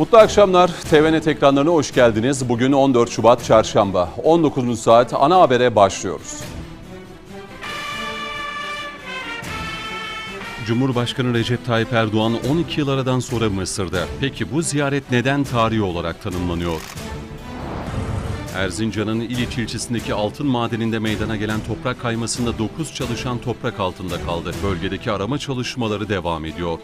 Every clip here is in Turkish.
Mutlu akşamlar. TVNET ekranlarına hoş geldiniz. Bugün 14 Şubat Çarşamba. 19. saat ana habere başlıyoruz. Cumhurbaşkanı Recep Tayyip Erdoğan 12 yıl aradan sonra Mısır'da. Peki bu ziyaret neden tarihi olarak tanımlanıyor? Erzincan'ın İliç ilçesindeki altın madeninde meydana gelen toprak kaymasında 9 çalışan toprak altında kaldı. Bölgedeki arama çalışmaları devam ediyor.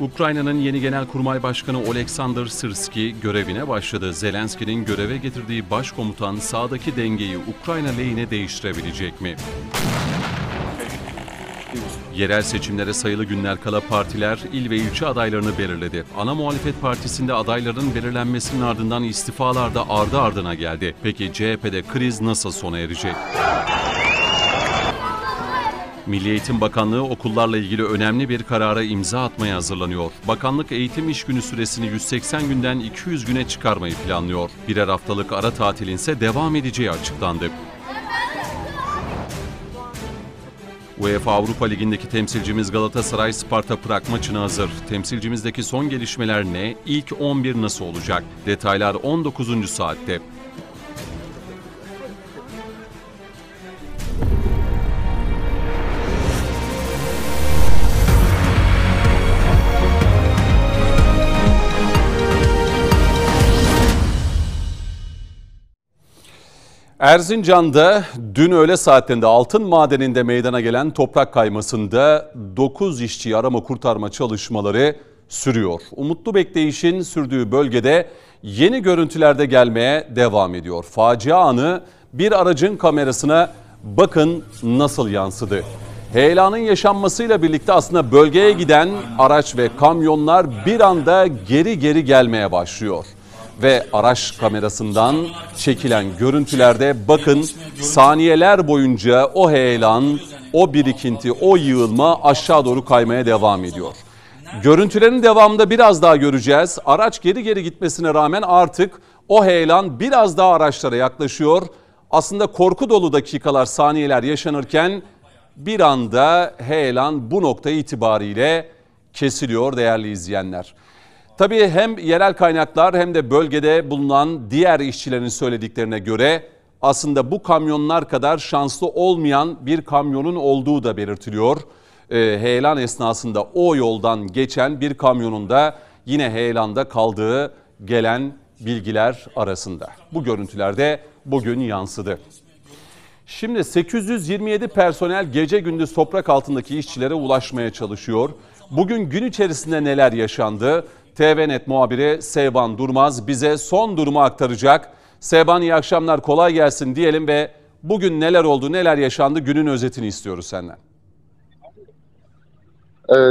Ukrayna'nın yeni Genelkurmay Başkanı Oleksandr Sırski görevine başladı. Zelenski'nin göreve getirdiği başkomutan sahadaki dengeyi Ukrayna lehine değiştirebilecek mi? Yerel seçimlere sayılı günler kala partiler il ve ilçe adaylarını belirledi. Ana muhalefet partisinde adayların belirlenmesinin ardından istifalar da ardı ardına geldi. Peki CHP'de kriz nasıl sona erecek? Milli Eğitim Bakanlığı okullarla ilgili önemli bir karara imza atmaya hazırlanıyor. Bakanlık eğitim iş günü süresini 180 günden 200 güne çıkarmayı planlıyor. Birer haftalık ara tatilin ise devam edeceği açıklandı. UEFA Avrupa Ligi'ndeki temsilcimiz Galatasaray Sparta Prag maçına hazır. Temsilcimizdeki son gelişmeler ne? İlk 11 nasıl olacak? Detaylar 19. saatte. Erzincan'da dün öğle saatlerinde altın madeninde meydana gelen toprak kaymasında 9 işçi arama kurtarma çalışmaları sürüyor. Umutlu bekleyişin sürdüğü bölgede yeni görüntüler de gelmeye devam ediyor. Facia anı bir aracın kamerasına bakın nasıl yansıdı. Heyelanın yaşanmasıyla birlikte aslında bölgeye giden araç ve kamyonlar bir anda geri gelmeye başlıyor. Ve araç kamerasından çekilen görüntülerde bakın saniyeler boyunca o heyelan, o birikinti, o yığılma aşağı doğru kaymaya devam ediyor. Görüntülerin devamında biraz daha göreceğiz. Araç geri gitmesine rağmen artık o heyelan biraz daha araçlara yaklaşıyor. Aslında korku dolu dakikalar, saniyeler yaşanırken bir anda heyelan bu nokta itibariyle kesiliyor değerli izleyenler. Tabii hem yerel kaynaklar hem de bölgede bulunan diğer işçilerin söylediklerine göre aslında bu kamyonlar kadar şanslı olmayan bir kamyonun olduğu da belirtiliyor. Heyelan esnasında o yoldan geçen bir kamyonun da yine heyelanda kaldığı gelen bilgiler arasında. Bu görüntüler de bugün yansıdı. Şimdi 827 personel gece gündüz toprak altındaki işçilere ulaşmaya çalışıyor. Bugün gün içerisinde neler yaşandı? TVNET muhabiri Sevban Durmaz bize son durumu aktaracak. Sevban, iyi akşamlar, kolay gelsin diyelim ve bugün neler oldu, neler yaşandı, günün özetini istiyoruz senden.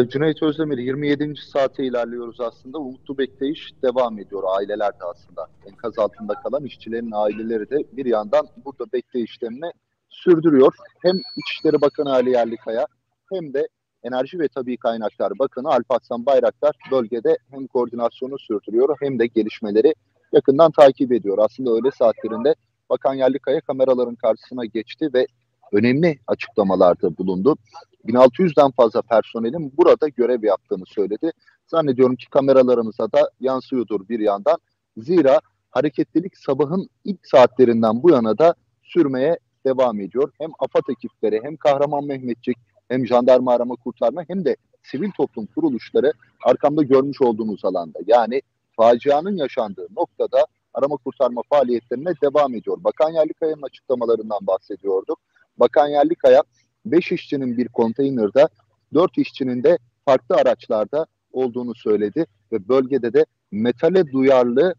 Cüneyt Özdemir, 27. saate ilerliyoruz aslında. Umutlu bekleyiş devam ediyor. Aileler de aslında enkaz altında kalan işçilerin aileleri de bir yandan burada bekleyişlerini sürdürüyor. Hem İçişleri Bakanı Ali Yerlikaya hem de Enerji ve Tabii Kaynaklar Bakanı Alp Bayraklar bölgede hem koordinasyonu sürdürüyor hem de gelişmeleri yakından takip ediyor. Aslında öğle saatlerinde Bakan Yerlikaya kameraların karşısına geçti ve önemli açıklamalarda bulundu. 1600'den fazla personelin burada görev yaptığını söyledi. Zannediyorum ki kameralarımıza da yansıyordur bir yandan. Zira hareketlilik sabahın ilk saatlerinden bu yana da sürmeye devam ediyor. Hem AFAD ekipleri hem Kahraman Mehmetçik hem jandarma arama kurtarma hem de sivil toplum kuruluşları arkamda görmüş olduğunuz alanda, yani facianın yaşandığı noktada arama kurtarma faaliyetlerine devam ediyor. Bakan Yerlikaya'nın açıklamalarından bahsediyorduk. Bakan Yerlikaya 5 işçinin bir konteynerda, 4 işçinin de farklı araçlarda olduğunu söyledi ve bölgede de metale duyarlı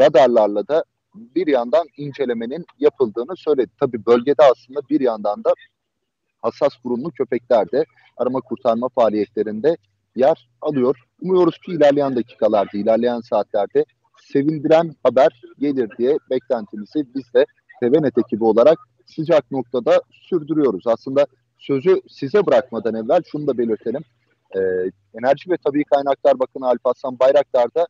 radarlarla da bir yandan incelemenin yapıldığını söyledi. Tabii bölgede aslında bir yandan da hassas burunlu köpekler de arama kurtarma faaliyetlerinde yer alıyor. Umuyoruz ki ilerleyen dakikalarda, ilerleyen saatlerde sevindiren haber gelir diye beklentimizi biz de TVNET ekibi olarak sıcak noktada sürdürüyoruz. Aslında sözü size bırakmadan evvel şunu da belirtelim. Enerji ve Tabii Kaynaklar Bakanı Alp Bayraktar da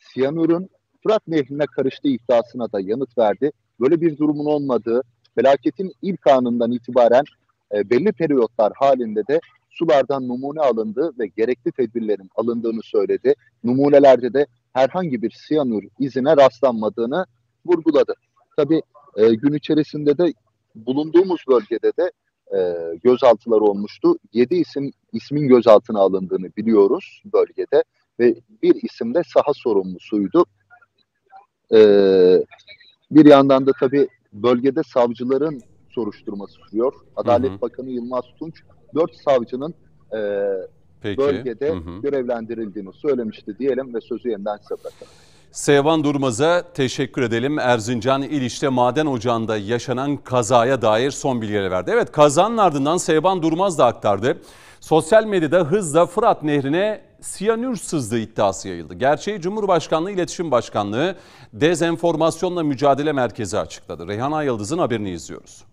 siyanürün Fırat Nehri'ne karıştığı iddiasına da yanıt verdi. Böyle bir durumun olmadığı, felaketin ilk anından itibaren belli periyotlar halinde de sulardan numune alındığı ve gerekli tedbirlerin alındığını söyledi. Numunelerde de herhangi bir siyanür izine rastlanmadığını vurguladı. Tabii gün içerisinde de bulunduğumuz bölgede de gözaltılar olmuştu. 7 ismin gözaltına alındığını biliyoruz bölgede ve bir isim de saha sorumlusuydu. Bir yandan da tabii bölgede savcıların soruşturması sürüyor. Adalet hı hı. Bakanı Yılmaz Tunç 4 savcının bölgede hı hı. görevlendirildiğini söylemişti diyelim ve sözü yeniden size bırakalım. Sevban Durmaz'a teşekkür edelim. Erzincan İliç'te maden ocağında yaşanan kazaya dair son bilgileri verdi. Evet, kazanın ardından Sevban Durmaz da aktardı. Sosyal medyada hızla Fırat Nehri'ne siyanür sızdığı iddiası yayıldı. Gerçeği Cumhurbaşkanlığı İletişim Başkanlığı Dezenformasyonla Mücadele Merkezi açıkladı. Reyhan Ayıldız'ın haberini izliyoruz.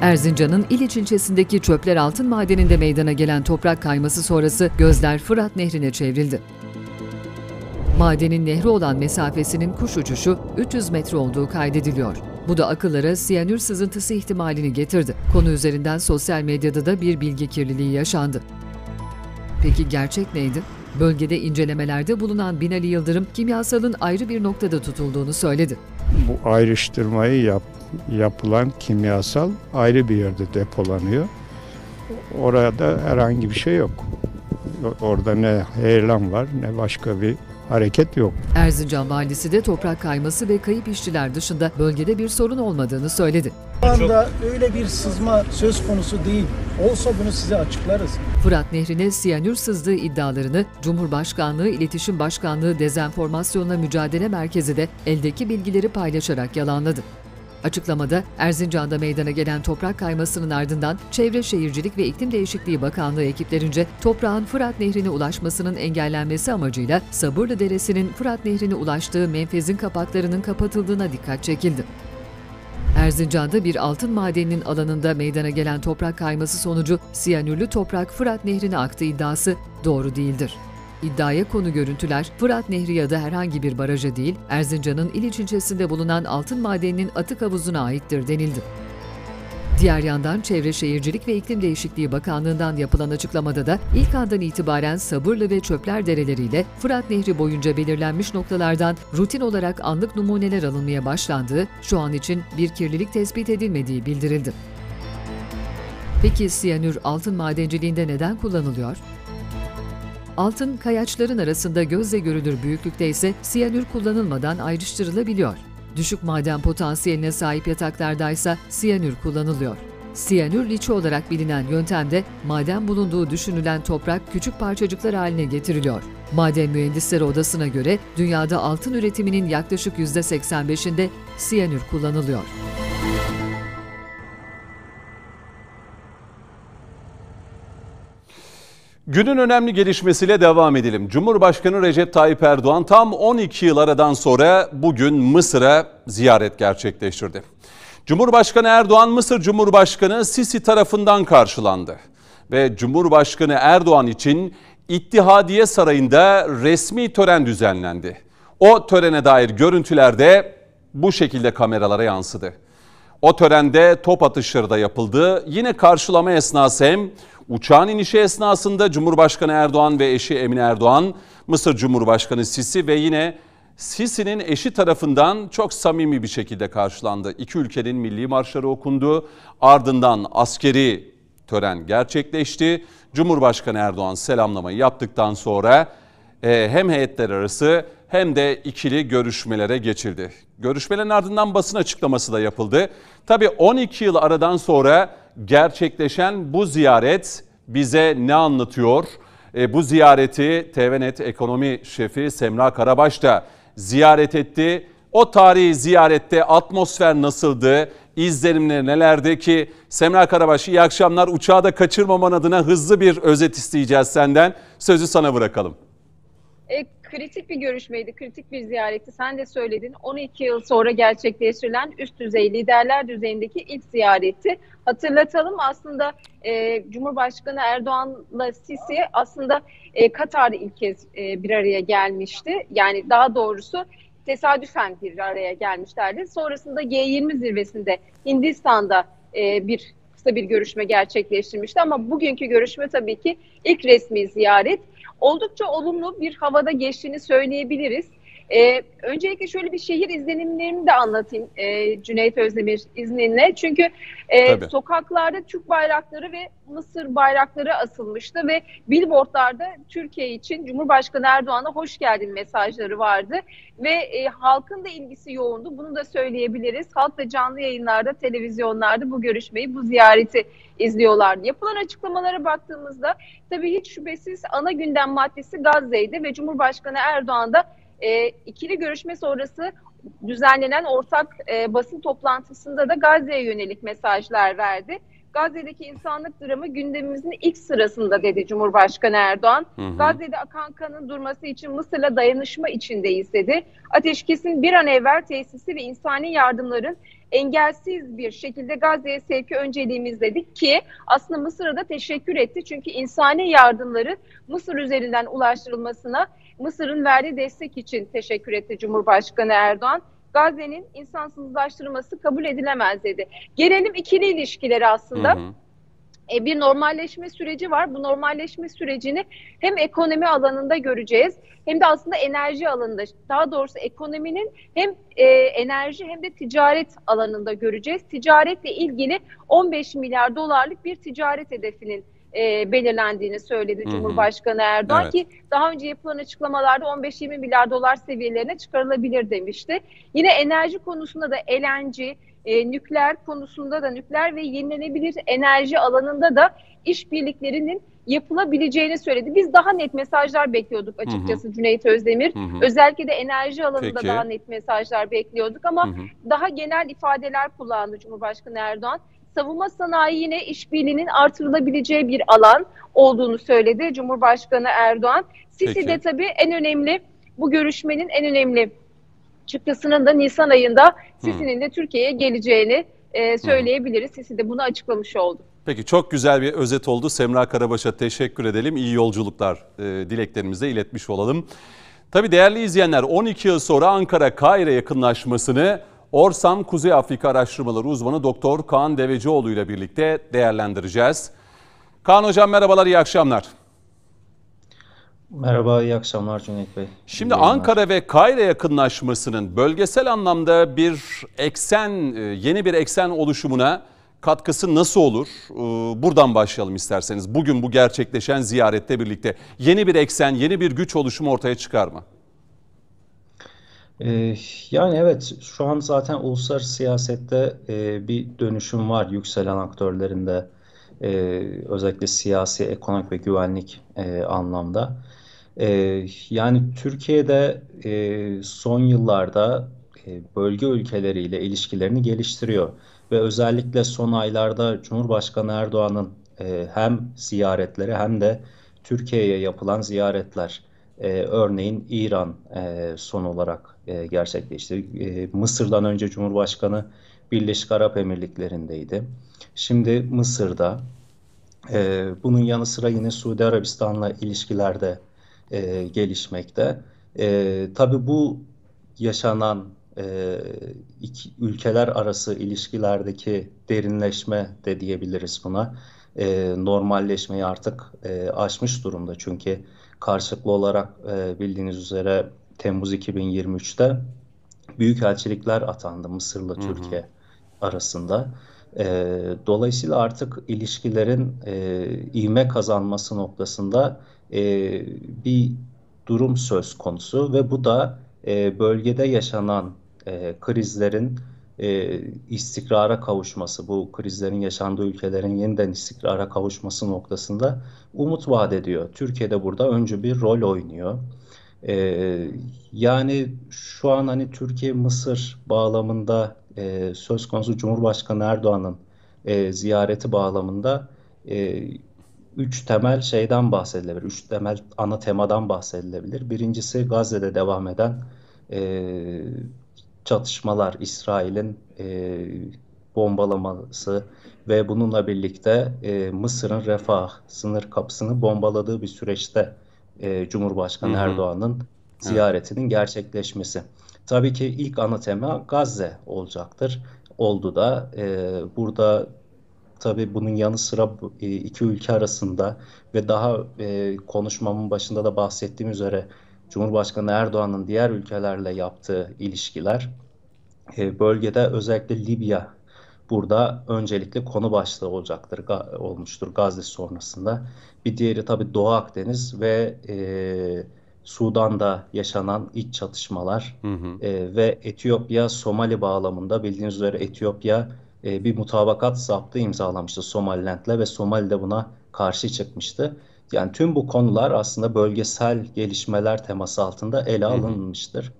Erzincan'ın İliç ilçesindeki Çöpler altın madeninde meydana gelen toprak kayması sonrası gözler Fırat Nehri'ne çevrildi. Madenin nehre olan mesafesinin kuş uçuşu 300 metre olduğu kaydediliyor. Bu da akıllara siyanür sızıntısı ihtimalini getirdi. Konu üzerinden sosyal medyada da bir bilgi kirliliği yaşandı. Peki gerçek neydi? Bölgede incelemelerde bulunan Binali Yıldırım, kimyasalın ayrı bir noktada tutulduğunu söyledi. Bu ayrıştırmayı yapılan kimyasal ayrı bir yerde depolanıyor. Orada herhangi bir şey yok. Orada ne heyelan var ne başka bir hareket yok. Erzincan valisi de toprak kayması ve kayıp işçiler dışında bölgede bir sorun olmadığını söyledi. Şu anda öyle bir sızma söz konusu değil. Olsa bunu size açıklarız. Fırat Nehri'ne siyanür sızdığı iddialarını Cumhurbaşkanlığı İletişim Başkanlığı Dezenformasyonla Mücadele Merkezi de eldeki bilgileri paylaşarak yalanladı. Açıklamada Erzincan'da meydana gelen toprak kaymasının ardından Çevre Şehircilik ve İklim Değişikliği Bakanlığı ekiplerince toprağın Fırat Nehri'ne ulaşmasının engellenmesi amacıyla Sabırlı Deresi'nin Fırat Nehri'ne ulaştığı menfezin kapaklarının kapatıldığına dikkat çekildi. Erzincan'da bir altın madeninin alanında meydana gelen toprak kayması sonucu siyanürlü toprak Fırat Nehri'ne aktı iddiası doğru değildir. İddiaya konu görüntüler, Fırat Nehri ya da herhangi bir baraja değil, Erzincan'ın İliç ilçesinde bulunan altın madeninin atık havuzuna aittir denildi. Diğer yandan Çevre Şehircilik ve İklim Değişikliği Bakanlığı'ndan yapılan açıklamada da ilk andan itibaren Sabırlı ve Çöpler dereleriyle Fırat Nehri boyunca belirlenmiş noktalardan rutin olarak anlık numuneler alınmaya başlandığı, şu an için bir kirlilik tespit edilmediği bildirildi. Peki siyanür altın madenciliğinde neden kullanılıyor? Altın, kayaçların arasında gözle görülür büyüklükte ise siyanür kullanılmadan ayrıştırılabiliyor. Düşük maden potansiyeline sahip yataklardaysa siyanür kullanılıyor. Siyanür liçi olarak bilinen yöntemde maden bulunduğu düşünülen toprak küçük parçacıklar haline getiriliyor. Maden Mühendisleri Odası'na göre dünyada altın üretiminin yaklaşık %85'inde siyanür kullanılıyor. Günün önemli gelişmesiyle devam edelim. Cumhurbaşkanı Recep Tayyip Erdoğan tam 12 yıl aradan sonra bugün Mısır'a ziyaret gerçekleştirdi. Cumhurbaşkanı Erdoğan, Mısır Cumhurbaşkanı Sisi tarafından karşılandı. Ve Cumhurbaşkanı Erdoğan için İttihadiye Sarayı'nda resmi tören düzenlendi. O törene dair görüntüler de bu şekilde kameralara yansıdı. O törende top atışları da yapıldı. Yine karşılama esnası hem uçağın inişi esnasında Cumhurbaşkanı Erdoğan ve eşi Emine Erdoğan, Mısır Cumhurbaşkanı Sisi ve yine Sisi'nin eşi tarafından çok samimi bir şekilde karşılandı. İki ülkenin milli marşları okundu. Ardından askeri tören gerçekleşti. Cumhurbaşkanı Erdoğan selamlamayı yaptıktan sonra hem heyetler arası hem de ikili görüşmelere geçildi. Görüşmelerin ardından basın açıklaması da yapıldı. Tabii 12 yıl aradan sonra gerçekleşen bu ziyaret bize ne anlatıyor? Bu ziyareti TVNET ekonomi şefi Semra Karabaş da ziyaret etti. O tarihi ziyarette atmosfer nasıldı? İzlenimleri nelerdi ki? Semra Karabaş, iyi akşamlar. Uçağı da kaçırmaman adına hızlı bir özet isteyeceğiz senden. Sözü sana bırakalım. Kritik bir görüşmeydi, kritik bir ziyaretti. Sen de söyledin, 12 yıl sonra gerçekleştirilen üst düzey, liderler düzeyindeki ilk ziyaretti. Hatırlatalım, aslında Cumhurbaşkanı Erdoğan'la Sisi aslında Katar'da ilk kez bir araya gelmişti. Yani daha doğrusu tesadüfen bir araya gelmişlerdi. Sonrasında G20 zirvesinde Hindistan'da bir Kıbrıs'ta bir görüşme gerçekleştirmişti ama bugünkü görüşme tabii ki ilk resmi ziyaret. Oldukça olumlu bir havada geçtiğini söyleyebiliriz. Öncelikle şöyle bir şehir izlenimlerimi de anlatayım Cüneyt Özdemir izninle. Çünkü sokaklarda Türk bayrakları ve Mısır bayrakları asılmıştı ve billboardlarda Türkiye için Cumhurbaşkanı Erdoğan'a hoş geldin mesajları vardı. Ve halkın da ilgisi yoğundu. Bunu da söyleyebiliriz. Halk da canlı yayınlarda, televizyonlarda bu görüşmeyi, bu ziyareti izliyorlardı. Yapılan açıklamalara baktığımızda tabii hiç şüphesiz ana gündem maddesi Gazze'ydi ve Cumhurbaşkanı Erdoğan da ikili görüşme sonrası düzenlenen ortak basın toplantısında da Gazze'ye yönelik mesajlar verdi. Gazze'deki insanlık dramı gündemimizin ilk sırasında dedi Cumhurbaşkanı Erdoğan. Hı hı. Gazze'de akan kanın durması için Mısır'la dayanışma içindeyiz dedi. Ateşkesin bir an evvel tesisi ve insani yardımların engelsiz bir şekilde Gazze'ye sevki önceliğimiz dedik ki aslında Mısır'a da teşekkür etti. Çünkü insani yardımların Mısır üzerinden ulaştırılmasına Mısır'ın verdiği destek için teşekkür etti Cumhurbaşkanı Erdoğan. Gazze'nin insansızlaştırılması kabul edilemez dedi. Gelelim ikili ilişkileri aslında. Hı hı. Bir normalleşme süreci var. Bu normalleşme sürecini hem ekonomi alanında göreceğiz hem de aslında enerji alanında, daha doğrusu ekonominin hem enerji hem de ticaret alanında göreceğiz. Ticaretle ilgili 15 milyar dolarlık bir ticaret hedefinin belirlendiğini söyledi Cumhurbaşkanı Erdoğan ki daha önce yapılan açıklamalarda 15-20 milyar dolar seviyelerine çıkarılabilir demişti. Yine enerji konusunda da LNG, nükleer konusunda da nükleer ve yenilenebilir enerji alanında da işbirliklerinin yapılabileceğini söyledi. Biz daha net mesajlar bekliyorduk açıkçası Cüneyt Özdemir. Hı hı. Özellikle de enerji alanında daha net mesajlar bekliyorduk ama daha genel ifadeler kullandı Cumhurbaşkanı Erdoğan. Savunma sanayi yine işbirliğinin artırılabileceği bir alan olduğunu söyledi Cumhurbaşkanı Erdoğan. Sisi de tabii en önemli, bu görüşmenin en önemli çıktısının da Nisan ayında Sisi'nin de Türkiye'ye geleceğini söyleyebiliriz. Sisi de bunu açıklamış oldu. Peki, çok güzel bir özet oldu. Semra Karabaş'a teşekkür edelim. İyi yolculuklar dileklerimizi de iletmiş olalım. Tabii değerli izleyenler, 12 yıl sonra Ankara-Kahire yakınlaşmasını Orsam Kuzey Afrika Araştırmaları uzmanı Doktor Kaan Devecioğlu ile birlikte değerlendireceğiz. Kaan Hocam merhabalar, iyi akşamlar. Merhaba, iyi akşamlar Cüneyt Bey. Şimdi Ankara ve Kahire yakınlaşmasının bölgesel anlamda bir eksen, yeni bir eksen oluşumuna katkısı nasıl olur? Buradan başlayalım isterseniz. Bugün bu gerçekleşen ziyarette birlikte yeni bir eksen, yeni bir güç oluşumu ortaya çıkar mı? Yani evet, şu an zaten uluslararası siyasette bir dönüşüm var yükselen aktörlerin de, özellikle siyasi, ekonomik ve güvenlik anlamda. Yani Türkiye'de son yıllarda bölge ülkeleriyle ilişkilerini geliştiriyor ve özellikle son aylarda Cumhurbaşkanı Erdoğan'ın hem ziyaretleri hem de Türkiye'ye yapılan ziyaretler, örneğin İran son olarak gerçekleşti. Mısır'dan önce Cumhurbaşkanı Birleşik Arap Emirlikleri'ndeydi. Şimdi Mısır'da. Bunun yanı sıra yine Suudi Arabistan'la ilişkilerde gelişmekte. Tabii bu yaşanan iki ülkeler arası ilişkilerdeki derinleşme de diyebiliriz buna. Normalleşmeyi artık aşmış durumda. Çünkü karşılıklı olarak bildiğiniz üzere Temmuz 2023'te büyükelçilikler atandı Mısır'la Türkiye arasında. Dolayısıyla artık ilişkilerin ivme kazanması noktasında bir durum söz konusu ve bu da bölgede yaşanan krizlerin istikrara kavuşması, bu krizlerin yaşandığı ülkelerin yeniden istikrara kavuşması noktasında umut vaat ediyor. Türkiye de burada öncü bir rol oynuyor. Yani şu an hani Türkiye-Mısır bağlamında söz konusu Cumhurbaşkanı Erdoğan'ın ziyareti bağlamında üç temel şeyden bahsedilebilir, üç temel ana temadan bahsedilebilir. Birincisi Gazze'de devam eden çatışmalar, İsrail'in bombalaması ve bununla birlikte Mısır'ın Refah sınır kapısını bombaladığı bir süreçte Cumhurbaşkanı Erdoğan'ın ziyaretinin gerçekleşmesi. Tabii ki ilk ana tema Gazze olacaktır. Oldu da burada Tabii bunun yanı sıra iki ülke arasında ve daha konuşmamın başında da bahsettiğim üzere Cumhurbaşkanı Erdoğan'ın diğer ülkelerle yaptığı ilişkiler, bölgede özellikle Libya burada öncelikli konu başlığı olmuştur Gazze sonrasında. Bir diğeri tabii Doğu Akdeniz ve Sudan'da yaşanan iç çatışmalar ve Etiyopya-Somali bağlamında bildiğiniz üzere Etiyopya bir mutabakat zaptı imzalamıştı Somaliland'le ve Somali de buna karşı çıkmıştı. Yani tüm bu konular aslında bölgesel gelişmeler teması altında ele alınmıştır.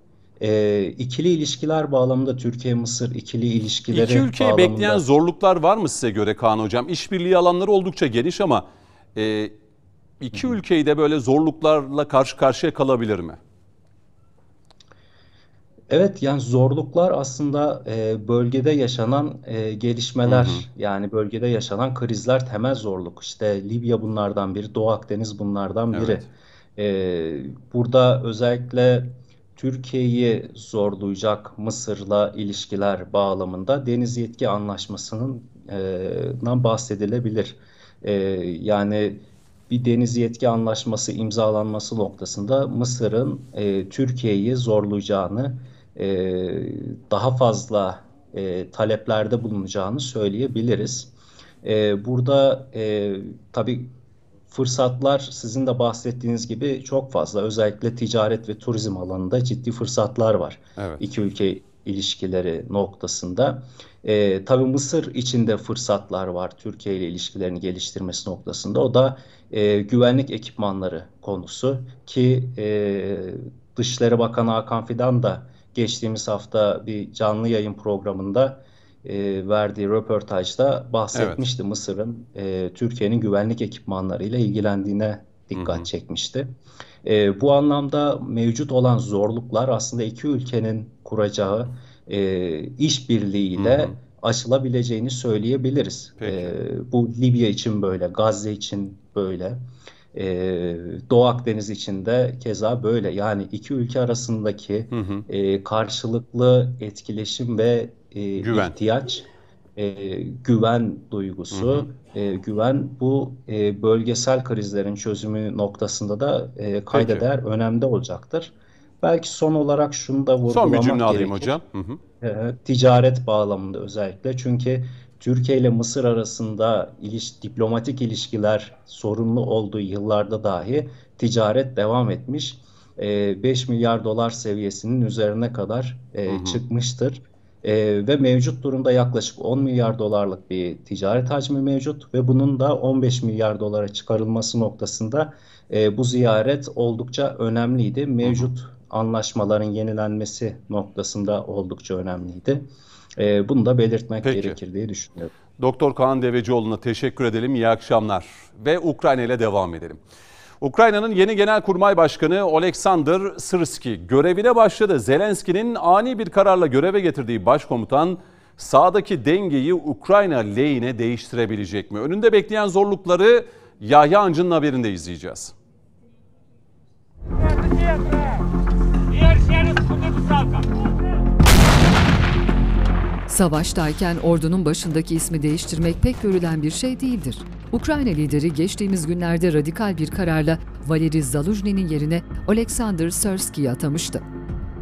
İkili ilişkiler bağlamında Türkiye-Mısır ikili ilişkileri bağlamında... İki ülkeyi bekleyen zorluklar var mı size göre Kaan Hocam? İşbirliği alanları oldukça geniş ama iki ülkeyi de böyle zorluklarla karşı karşıya kalabilir mi? Evet, yani zorluklar aslında bölgede yaşanan gelişmeler, yani bölgede yaşanan krizler temel zorluk. İşte Libya bunlardan biri, Doğu Akdeniz bunlardan biri. Evet. Burada özellikle Türkiye'yi zorlayacak Mısır'la ilişkiler bağlamında deniz yetki anlaşmasından bahsedilebilir. Yani bir deniz yetki anlaşması imzalanması noktasında Mısır'ın Türkiye'yi zorlayacağını, daha fazla taleplerde bulunacağını söyleyebiliriz. Burada tabii fırsatlar sizin de bahsettiğiniz gibi çok fazla. Özellikle ticaret ve turizm alanında ciddi fırsatlar var. Evet. İki ülke ilişkileri noktasında. Tabii Mısır için de fırsatlar var Türkiye ile ilişkilerini geliştirmesi noktasında. O da güvenlik ekipmanları konusu ki Dışişleri Bakanı Hakan Fidan da geçtiğimiz hafta bir canlı yayın programında verdiği röportajda bahsetmişti. Evet. Mısır'ın Türkiye'nin güvenlik ekipmanlarıyla ilgilendiğine dikkat çekmişti. Bu anlamda mevcut olan zorluklar aslında iki ülkenin kuracağı işbirliğiyle aşılabileceğini söyleyebiliriz. Bu Libya için böyle, Gazze için böyle, Doğu Akdeniz için de keza böyle. Yani iki ülke arasındaki karşılıklı etkileşim ve güven. İhtiyaç, güven duygusu, güven bu bölgesel krizlerin çözümü noktasında da kayda değer önemli olacaktır. Belki son olarak şunu da vurgulamak gerekir. Son bir cümle alayım hocam. Ticaret bağlamında özellikle. Çünkü Türkiye ile Mısır arasında diplomatik ilişkiler sorunlu olduğu yıllarda dahi ticaret devam etmiş. 5 milyar dolar seviyesinin üzerine kadar çıkmıştır. Ve mevcut durumda yaklaşık 10 milyar dolarlık bir ticaret hacmi mevcut ve bunun da 15 milyar dolara çıkarılması noktasında bu ziyaret oldukça önemliydi. Mevcut anlaşmaların yenilenmesi noktasında oldukça önemliydi. Bunu da belirtmek gerekir diye düşünüyorum. Doktor Kaan Devecioğlu'na teşekkür edelim. İyi akşamlar ve Ukrayna ile devam edelim. Ukrayna'nın yeni Genelkurmay Başkanı Oleksandr Sırski görevine başladı. Zelenski'nin ani bir kararla göreve getirdiği başkomutan sahadaki dengeyi Ukrayna lehine değiştirebilecek mi? Önünde bekleyen zorlukları Yahya Ancı'nın haberinde izleyeceğiz. Savaştayken ordunun başındaki ismi değiştirmek pek görülen bir şey değildir. Ukrayna lideri geçtiğimiz günlerde radikal bir kararla Valeri Zaluzhny'nin yerine Oleksandr Sırski'yi atamıştı.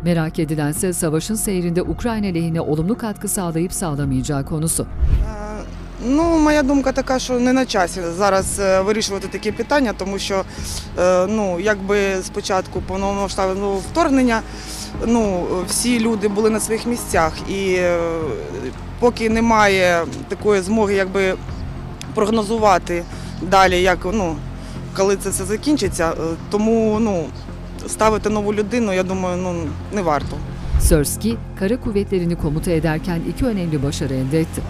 Merak edilense savaşın seyrinde Ukrayna lehine olumlu katkı sağlayıp sağlamayacağı konusu. Ну, моя думка така, що не на часі зараз вирішувати такі питання, тому що, ну, якби спочатку повномасштабного вторгнення, ну, всі люди були на своїх місцях і поки немає такої змоги, якби прогнозувати далі, як, ну, коли це все закінчиться, тому, ну, ставити нову людину, я думаю, ну, не варто. Sırski, kara kuvvetlerini komuta ederken iki önemli başarı elde etti.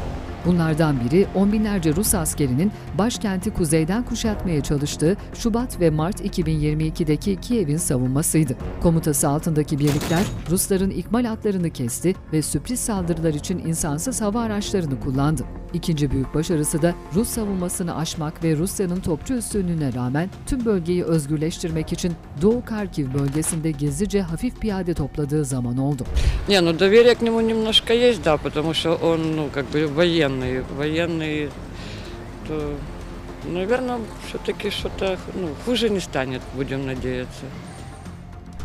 Bunlardan biri on binlerce Rus askerinin başkenti kuzeyden kuşatmaya çalıştığı Şubat ve Mart 2022'deki Kiev'in savunmasıydı. Komutası altındaki birlikler Rusların ikmal hatlarını kesti ve sürpriz saldırılar için insansız hava araçlarını kullandı. İkinci büyük başarısı da Rus savunmasını aşmak ve Rusya'nın topçu üstünlüğüne rağmen tüm bölgeyi özgürleştirmek için Doğu Karkiv bölgesinde gizlice hafif piyade topladığı zaman oldu. Yani доверие к нему немножко есть, да, потому что он, ну, как бы военный, что, наверное, все-таки что-то хуже не станет, будем надеяться.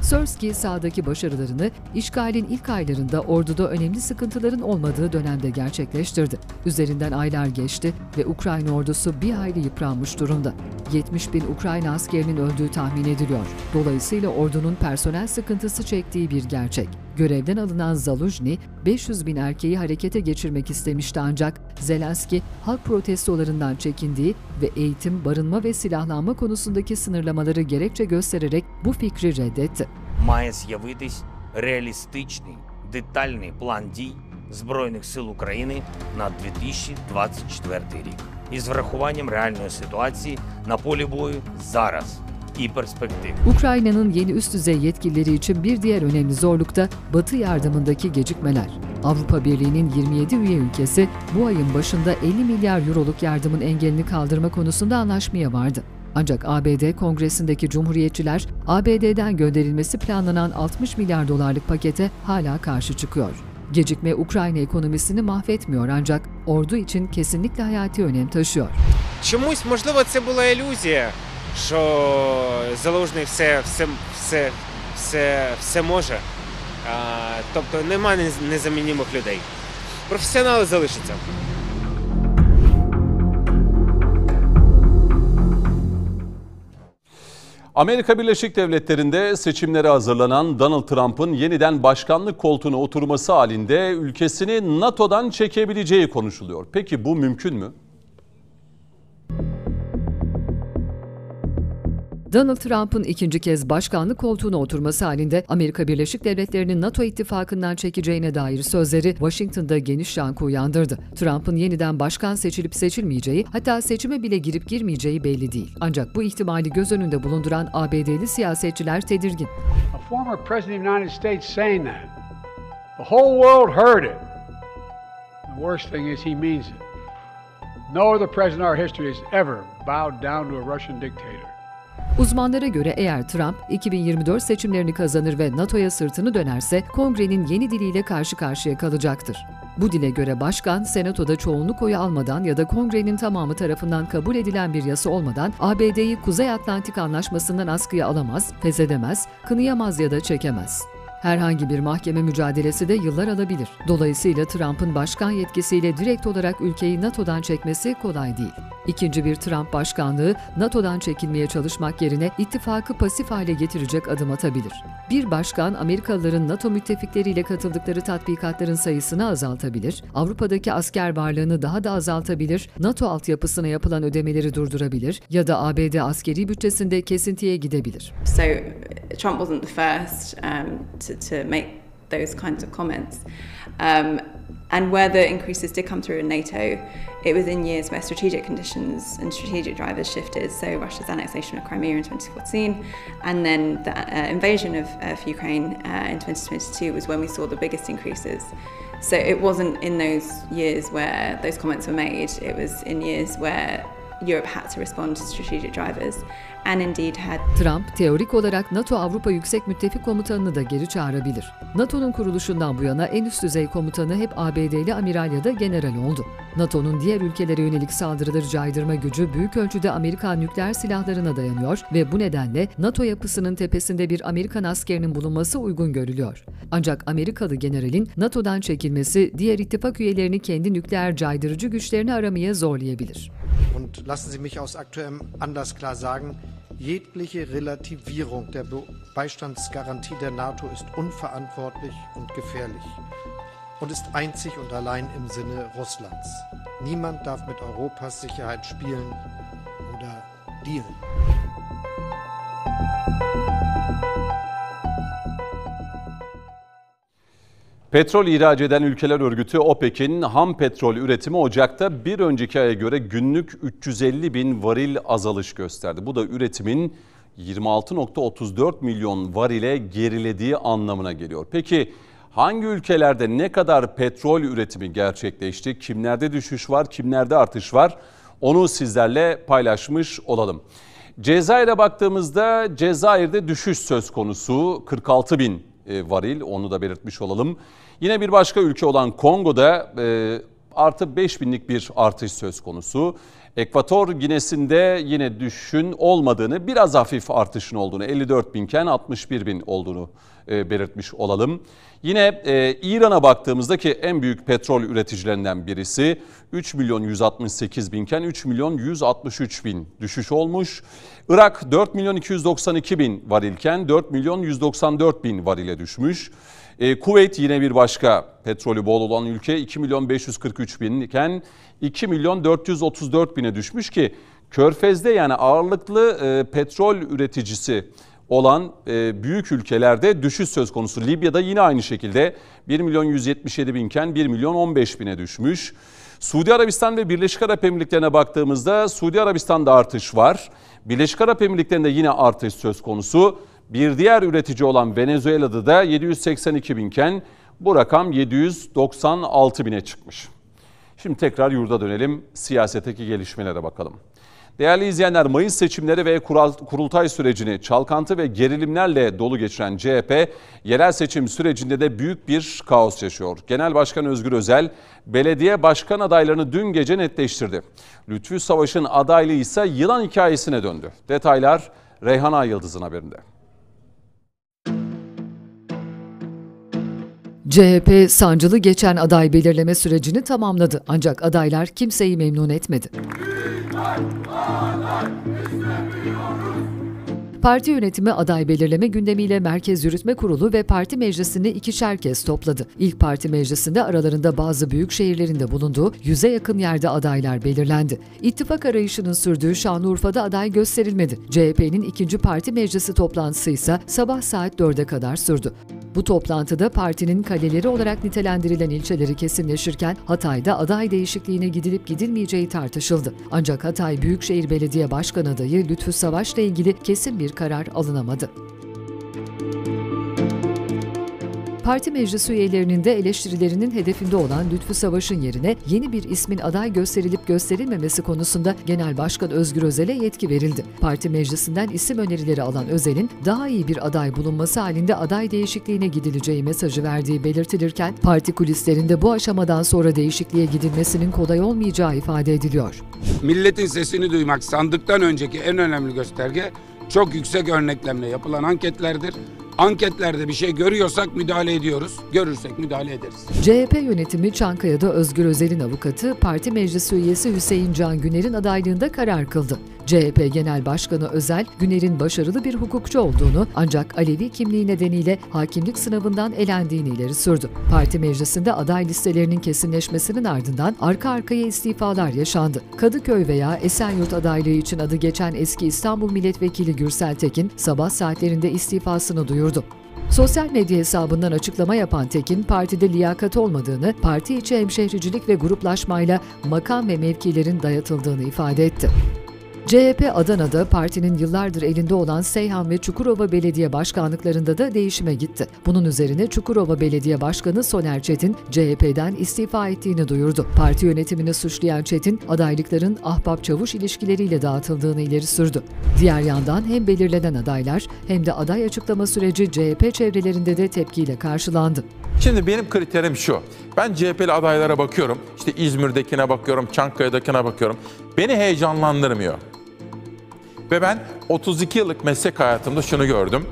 Sırski sahadaki başarılarını işgalin ilk aylarında orduda önemli sıkıntıların olmadığı dönemde gerçekleştirdi. Üzerinden aylar geçti ve Ukrayna ordusu bir hayli yıpranmış durumda. 70 bin Ukrayna askerinin öldüğü tahmin ediliyor. Dolayısıyla ordunun personel sıkıntısı çektiği bir gerçek. Görevden alınan Zaluzhny, 500 bin erkeği harekete geçirmek istemişti ancak Zelenski, halk protestolarından çekindiği ve eğitim, barınma ve silahlanma konusundaki sınırlamaları gerekçe göstererek bu fikri reddetti. Mayıs явитись реалістичний, детальний план дій Збройних сил України на 2024 рік із врахуванням реальної ситуації на полі бою зараз. Ukrayna'nın yeni üst düzey yetkilileri için bir diğer önemli zorluk da Batı yardımındaki gecikmeler. Avrupa Birliği'nin 27 üye ülkesi bu ayın başında 50 milyar euroluk yardımın engelini kaldırma konusunda anlaşmaya vardı. Ancak ABD Kongresi'ndeki Cumhuriyetçiler ABD'den gönderilmesi planlanan 60 milyar dolarlık pakete hala karşı çıkıyor. Gecikme Ukrayna ekonomisini mahvetmiyor ancak ordu için kesinlikle hayati önem taşıyor. Чомусь, можливо, це була ілюзія. Що Залужний все може. Тобто немає незамінних людей. Професіонали залишаться. Amerika Birleşik Devletleri'nde seçimlere hazırlanan Donald Trump'ın yeniden başkanlık koltuğuna oturması halinde ülkesini NATO'dan çekebileceği konuşuluyor. Peki bu mümkün mü? Donald Trump'ın ikinci kez başkanlık koltuğuna oturması halinde Amerika Birleşik Devletleri'nin NATO ittifakından çekeceğine dair sözleri Washington'da geniş yankı uyandırdı. Trump'ın yeniden başkan seçilip seçilmeyeceği, hatta seçime bile girip girmeyeceği belli değil. Ancak bu ihtimali göz önünde bulunduran ABD'li siyasetçiler tedirgin. A former president of the United States saying that. The whole world heard it. The worst thing is he means it. No other president in our history has ever bowed down to a Russian dictator. Uzmanlara göre eğer Trump 2024 seçimlerini kazanır ve NATO'ya sırtını dönerse Kongre'nin yeni diliyle karşı karşıya kalacaktır. Bu dile göre başkan, Senato'da çoğunluk oyu almadan ya da Kongre'nin tamamı tarafından kabul edilen bir yasa olmadan ABD'yi Kuzey Atlantik Anlaşması'ndan askıya alamaz, feshedemez, kınayamaz ya da çekemez. Herhangi bir mahkeme mücadelesi de yıllar alabilir. Dolayısıyla Trump'ın başkan yetkisiyle direkt olarak ülkeyi NATO'dan çekmesi kolay değil. İkinci bir Trump başkanlığı NATO'dan çekilmeye çalışmak yerine ittifakı pasif hale getirecek adım atabilir. Bir başkan Amerikalıların NATO müttefikleriyle katıldıkları tatbikatların sayısını azaltabilir, Avrupa'daki asker varlığını daha da azaltabilir, NATO altyapısına yapılan ödemeleri durdurabilir ya da ABD askeri bütçesinde kesintiye gidebilir. So Trump wasn't the first to make those kinds of comments. And where the increases did come through in NATO, it was in years where strategic conditions and strategic drivers shifted. So Russia's annexation of Crimea in 2014, and then the invasion of Ukraine in 2022 was when we saw the biggest increases. So it wasn't in those years where those comments were made. It was in years where Europe had to respond to strategic drivers and indeed had. Trump teorik olarak NATO Avrupa Yüksek Müttefik Komutanını da geri çağırabilir. NATO'nun kuruluşundan bu yana en üst düzey komutanı hep ABD'li amiral ya da general oldu. NATO'nun diğer ülkelere yönelik saldırıları caydırma gücü büyük ölçüde Amerikan nükleer silahlarına dayanıyor ve bu nedenle NATO yapısının tepesinde bir Amerikan askerinin bulunması uygun görülüyor. Ancak Amerikalı generalin NATO'dan çekilmesi diğer ittifak üyelerini kendi nükleer caydırıcı güçlerini aramaya zorlayabilir. Und lassen Sie mich aus aktuellem Anlass klar sagen, jegliche Relativierung der Beistandsgarantie der NATO ist unverantwortlich und gefährlich und ist einzig und allein im Sinne Russlands. Niemand darf mit Europas Sicherheit spielen oder dealen. Petrol ihraç eden ülkeler örgütü OPEC'in ham petrol üretimi Ocak'ta bir önceki aya göre günlük 350 bin varil azalış gösterdi. Bu da üretimin 26.34 milyon varile gerilediği anlamına geliyor. Peki hangi ülkelerde ne kadar petrol üretimi gerçekleşti? Kimlerde düşüş var, kimlerde artış var? Onu sizlerle paylaşmış olalım. Cezayir'e baktığımızda Cezayir'de düşüş söz konusu 46 bin varil, onu da belirtmiş olalım. Yine bir başka ülke olan Kongo'da artı 5 binlik bir artış söz konusu. Ekvator Ginesi'nde yine düşüşün olmadığını, biraz hafif artışın olduğunu, 54 binken 61 bin olduğunu belirtmiş olalım. Yine İran'a baktığımızda ki en büyük petrol üreticilerinden birisi 3 milyon 168 binken 3 milyon 163 bin düşüş olmuş. Irak 4 milyon 292 bin varilken 4 milyon 194 bin varile düşmüş. Kuveyt yine bir başka petrolü bol olan ülke 2 milyon 543 bin iken 2 milyon 434 bine düşmüş ki Körfez'de yani ağırlıklı petrol üreticisi olan büyük ülkelerde düşüş söz konusu. Libya'da yine aynı şekilde 1 milyon 177 binken 1 milyon 15 bine düşmüş. Suudi Arabistan ve Birleşik Arap Emirlikleri'ne baktığımızda Suudi Arabistan'da artış var. Birleşik Arap Emirlikleri'nde yine artış söz konusu. Bir diğer üretici olan Venezuela'da da 782 binken bu rakam 796 bine çıkmış. Şimdi tekrar yurda dönelim, siyasetteki gelişmelere bakalım. Değerli izleyenler, Mayıs seçimleri ve kurultay sürecini çalkantı ve gerilimlerle dolu geçiren CHP, yerel seçim sürecinde de büyük bir kaos yaşıyor. Genel Başkan Özgür Özel, belediye başkan adaylarını dün gece netleştirdi. Lütfü Savaş'ın adaylığı ise yılan hikayesine döndü. Detaylar Reyhan Ayıldız'ın haberinde. CHP sancılı geçen aday belirleme sürecini tamamladı. Ancak adaylar kimseyi memnun etmedi. Parti yönetimi aday belirleme gündemiyle Merkez Yürütme Kurulu ve parti meclisini ikişer kez topladı. İlk parti meclisinde aralarında bazı büyük şehirlerinde bulunduğu 100'e yakın yerde adaylar belirlendi. İttifak arayışının sürdüğü Şanlıurfa'da aday gösterilmedi. CHP'nin ikinci parti meclisi toplantısı ise sabah saat 4'e kadar sürdü. Bu toplantıda partinin kaleleri olarak nitelendirilen ilçeleri kesinleşirken Hatay'da aday değişikliğine gidilip gidilmeyeceği tartışıldı. Ancak Hatay Büyükşehir Belediye Başkan adayı Lütfü Savaş'la ilgili kesin bir karar alınamadı. Parti meclis üyelerinin de eleştirilerinin hedefinde olan Lütfü Savaş'ın yerine yeni bir ismin aday gösterilip gösterilmemesi konusunda Genel Başkan Özgür Özel'e yetki verildi. Parti meclisinden isim önerileri alan Özel'in daha iyi bir aday bulunması halinde aday değişikliğine gidileceği mesajı verdiği belirtilirken parti kulislerinde bu aşamadan sonra değişikliğe gidilmesinin kolay olmayacağı ifade ediliyor. Milletin sesini duymak sandıktan önceki en önemli gösterge çok yüksek örneklemle yapılan anketlerdir. Anketlerde bir şey görüyorsak müdahale ediyoruz, görürsek müdahale ederiz. CHP yönetimi Çankaya'da Özgür Özel'in avukatı, parti meclis üyesi Hüseyin Can Güner'in adaylığında karar kıldı. CHP Genel Başkanı Özel, Güner'in başarılı bir hukukçu olduğunu ancak Alevi kimliği nedeniyle hakimlik sınavından elendiğini ileri sürdü. Parti meclisinde aday listelerinin kesinleşmesinin ardından arka arkaya istifalar yaşandı. Kadıköy veya Esenyurt adaylığı için adı geçen eski İstanbul Milletvekili Gürsel Tekin sabah saatlerinde istifasını duyurdu. Sosyal medya hesabından açıklama yapan Tekin, partide liyakat olmadığını, parti içi hemşehricilik ve gruplaşmayla makam ve mevkilerin dayatıldığını ifade etti. CHP Adana'da partinin yıllardır elinde olan Seyhan ve Çukurova Belediye Başkanlıklarında da değişime gitti. Bunun üzerine Çukurova Belediye Başkanı Soner Çetin, CHP'den istifa ettiğini duyurdu. Parti yönetimini suçlayan Çetin, adaylıkların ahbap-çavuş ilişkileriyle dağıtıldığını ileri sürdü. Diğer yandan hem belirlenen adaylar hem de aday açıklama süreci CHP çevrelerinde de tepkiyle karşılandı. Şimdi benim kriterim şu, ben CHP'li adaylara bakıyorum, işte İzmir'dekine bakıyorum, Çankaya'dakine bakıyorum, beni heyecanlandırmıyor. Ve ben 32 yıllık meslek hayatımda şunu gördüm.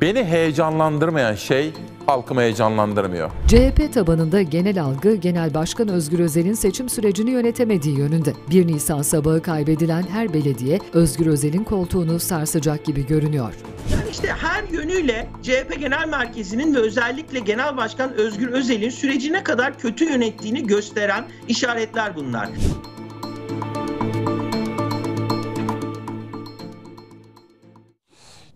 Beni heyecanlandırmayan şey halkımı heyecanlandırmıyor. CHP tabanında genel algı, Genel Başkan Özgür Özel'in seçim sürecini yönetemediği yönünde. 1 Nisan sabahı kaybedilen her belediye Özgür Özel'in koltuğunu sarsacak gibi görünüyor. Yani işte her yönüyle CHP Genel Merkezi'nin ve özellikle Genel Başkan Özgür Özel'in süreci ne kadar kötü yönettiğini gösteren işaretler bunlar.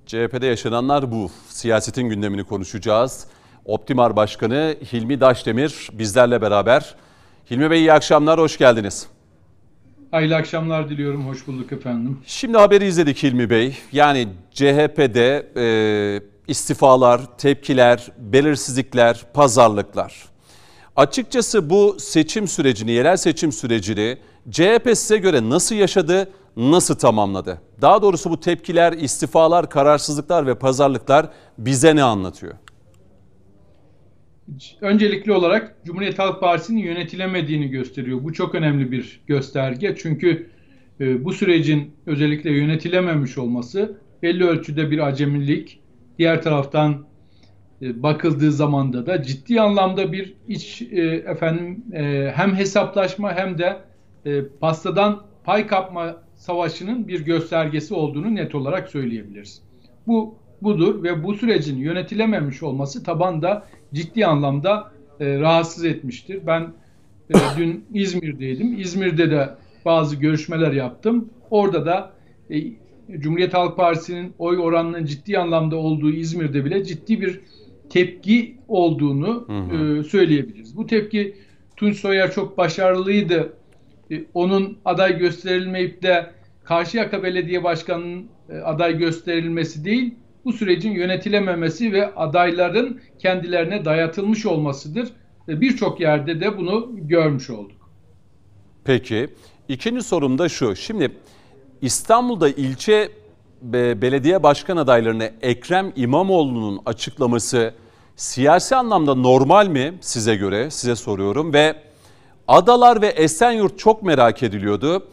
CHP'de yaşananlar bu. Siyasetin gündemini konuşacağız. Optimar Başkanı Hilmi Daşdemir bizlerle beraber. Hilmi Bey iyi akşamlar, hoş geldiniz. Hayırlı akşamlar diliyorum, hoş bulduk efendim. Şimdi haberi izledik Hilmi Bey. Yani CHP'de istifalar, tepkiler, belirsizlikler, pazarlıklar. Açıkçası bu seçim sürecini, yerel seçim sürecini CHP size göre nasıl yaşadı, nasıl tamamladı? Daha doğrusu bu tepkiler, istifalar, kararsızlıklar ve pazarlıklar bize ne anlatıyor? öncelikli olarak Cumhuriyet Halk Partisi'nin yönetilemediğini gösteriyor. Bu çok önemli bir gösterge. Çünkü bu sürecin özellikle yönetilememiş olması belli ölçüde bir acemilik. Diğer taraftan bakıldığı zamanda da ciddi anlamda bir iç hem hesaplaşma hem de pastadan pay kapma savaşının bir göstergesi olduğunu net olarak söyleyebiliriz. Bu budur ve bu sürecin yönetilememiş olması tabanda ciddi anlamda rahatsız etmiştir. Ben dün İzmir'deydim. İzmir'de de bazı görüşmeler yaptım. Orada da Cumhuriyet Halk Partisi'nin oy oranının ciddi anlamda olduğu İzmir'de bile ciddi bir tepki olduğunu söyleyebiliriz. Bu tepki Tunç Soyer çok başarılıydı. Onun aday gösterilmeyip de Karşıyaka Belediye Başkanı'nın aday gösterilmesi değil, bu sürecin yönetilememesi ve adayların kendilerine dayatılmış olmasıdır. Birçok yerde de bunu görmüş olduk. Peki. İkinci sorum da şu. Şimdi İstanbul'da ilçe belediye başkan adaylarını Ekrem İmamoğlu'nun açıklaması siyasi anlamda normal mi size göre? Size soruyorum ve Adalar ve Esenyurt çok merak ediliyordu.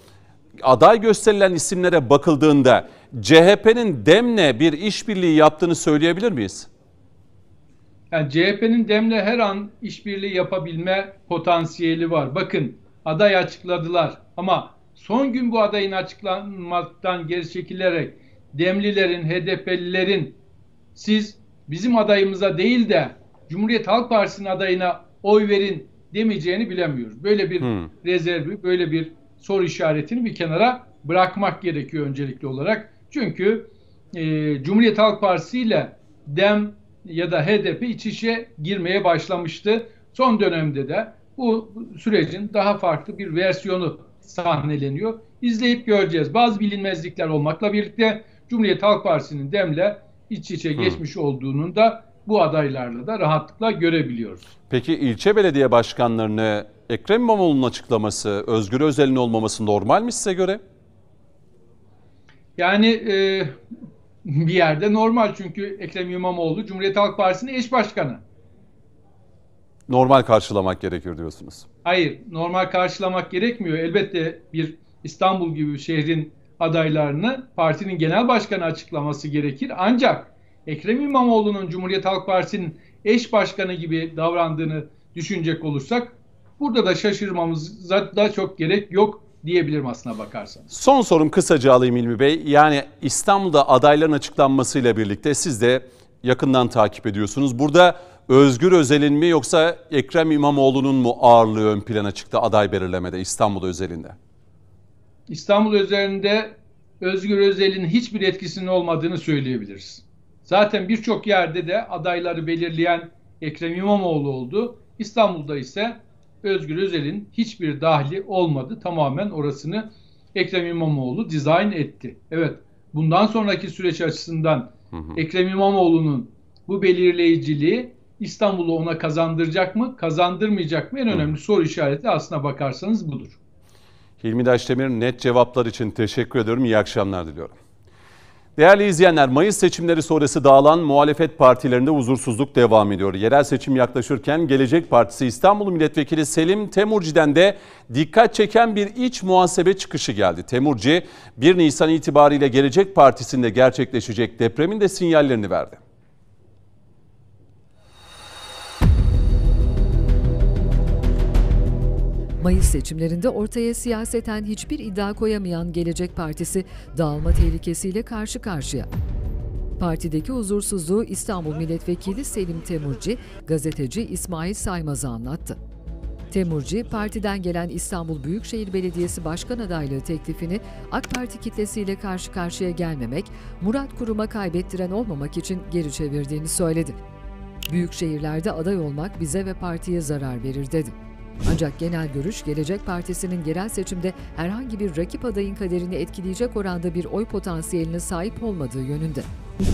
Aday gösterilen isimlere bakıldığında CHP'nin DEM'le bir işbirliği yaptığını söyleyebilir miyiz? Yani CHP'nin DEM'le her an işbirliği yapabilme potansiyeli var. Bakın aday açıkladılar ama son gün bu adayın açıklanmaktan geri çekilerek DEM'lilerin, HDP'lilerin siz bizim adayımıza değil de Cumhuriyet Halk Partisi'nin adayına oy verin demeyeceğini bilemiyoruz. Böyle bir rezervi, böyle bir soru işaretini bir kenara bırakmak gerekiyor öncelikli olarak. Çünkü Cumhuriyet Halk Partisi ile DEM ya da HDP iç içe girmeye başlamıştı. Son dönemde de bu sürecin daha farklı bir versiyonu sahneleniyor. İzleyip göreceğiz. Bazı bilinmezlikler olmakla birlikte Cumhuriyet Halk Partisi'nin DEM'le iç içe geçmiş olduğunun da bu adaylarla da rahatlıkla görebiliyoruz. Peki ilçe belediye başkanlarını Ekrem İmamoğlu'nun açıklaması, Özgür Özel'in olmaması normal mi size göre? Yani bir yerde normal çünkü Ekrem İmamoğlu Cumhuriyet Halk Partisi'nin eş başkanı. Normal karşılamak gerekir diyorsunuz. Hayır, normal karşılamak gerekmiyor. Elbette bir İstanbul gibi bir şehrin adaylarını partinin genel başkanı açıklaması gerekir. Ancak Ekrem İmamoğlu'nun Cumhuriyet Halk Partisi'nin eş başkanı gibi davrandığını düşünecek olursak burada da şaşırmamıza da çok gerek yok diyebilirim aslına bakarsanız. Son sorum kısaca alayım İlmi Bey. Yani İstanbul'da adayların açıklanmasıyla birlikte siz de yakından takip ediyorsunuz. Burada Özgür Özel'in mi yoksa Ekrem İmamoğlu'nun mu ağırlığı ön plana çıktı aday belirlemede İstanbul özelinde? İstanbul özelinde Özgür Özel'in hiçbir etkisinin olmadığını söyleyebiliriz. Zaten birçok yerde de adayları belirleyen Ekrem İmamoğlu oldu. İstanbul'da ise Özgür Özel'in hiçbir dahli olmadı. Tamamen orasını Ekrem İmamoğlu dizayn etti. Evet, bundan sonraki süreç açısından Ekrem İmamoğlu'nun bu belirleyiciliği İstanbul'u ona kazandıracak mı, kazandırmayacak mı? En önemli soru işareti aslına bakarsanız budur. Hilmi Daşdemir, net cevaplar için teşekkür ediyorum. İyi akşamlar diliyorum. Değerli izleyenler, Mayıs seçimleri sonrası dağılan muhalefet partilerinde huzursuzluk devam ediyor. Yerel seçim yaklaşırken Gelecek Partisi İstanbul Milletvekili Selim Temurci'den de dikkat çeken bir iç muhasebe çıkışı geldi. Temurci, 1 Nisan itibariyle Gelecek Partisi'nde gerçekleşecek depremin de sinyallerini verdi. Mayıs seçimlerinde ortaya siyaseten hiçbir iddia koyamayan Gelecek Partisi dağılma tehlikesiyle karşı karşıya. Partideki huzursuzluğu İstanbul Milletvekili Selim Temurci, gazeteci İsmail Saymaz'a anlattı. Temurci, partiden gelen İstanbul Büyükşehir Belediyesi Başkan adaylığı teklifini AK Parti kitlesiyle karşı karşıya gelmemek, Murat Kurum'a kaybettiren olmamak için geri çevirdiğini söyledi. Büyük şehirlerde aday olmak bize ve partiye zarar verir dedi. Ancak genel görüş Gelecek Partisi'nin genel seçimde herhangi bir rakip adayın kaderini etkileyecek oranda bir oy potansiyeline sahip olmadığı yönünde.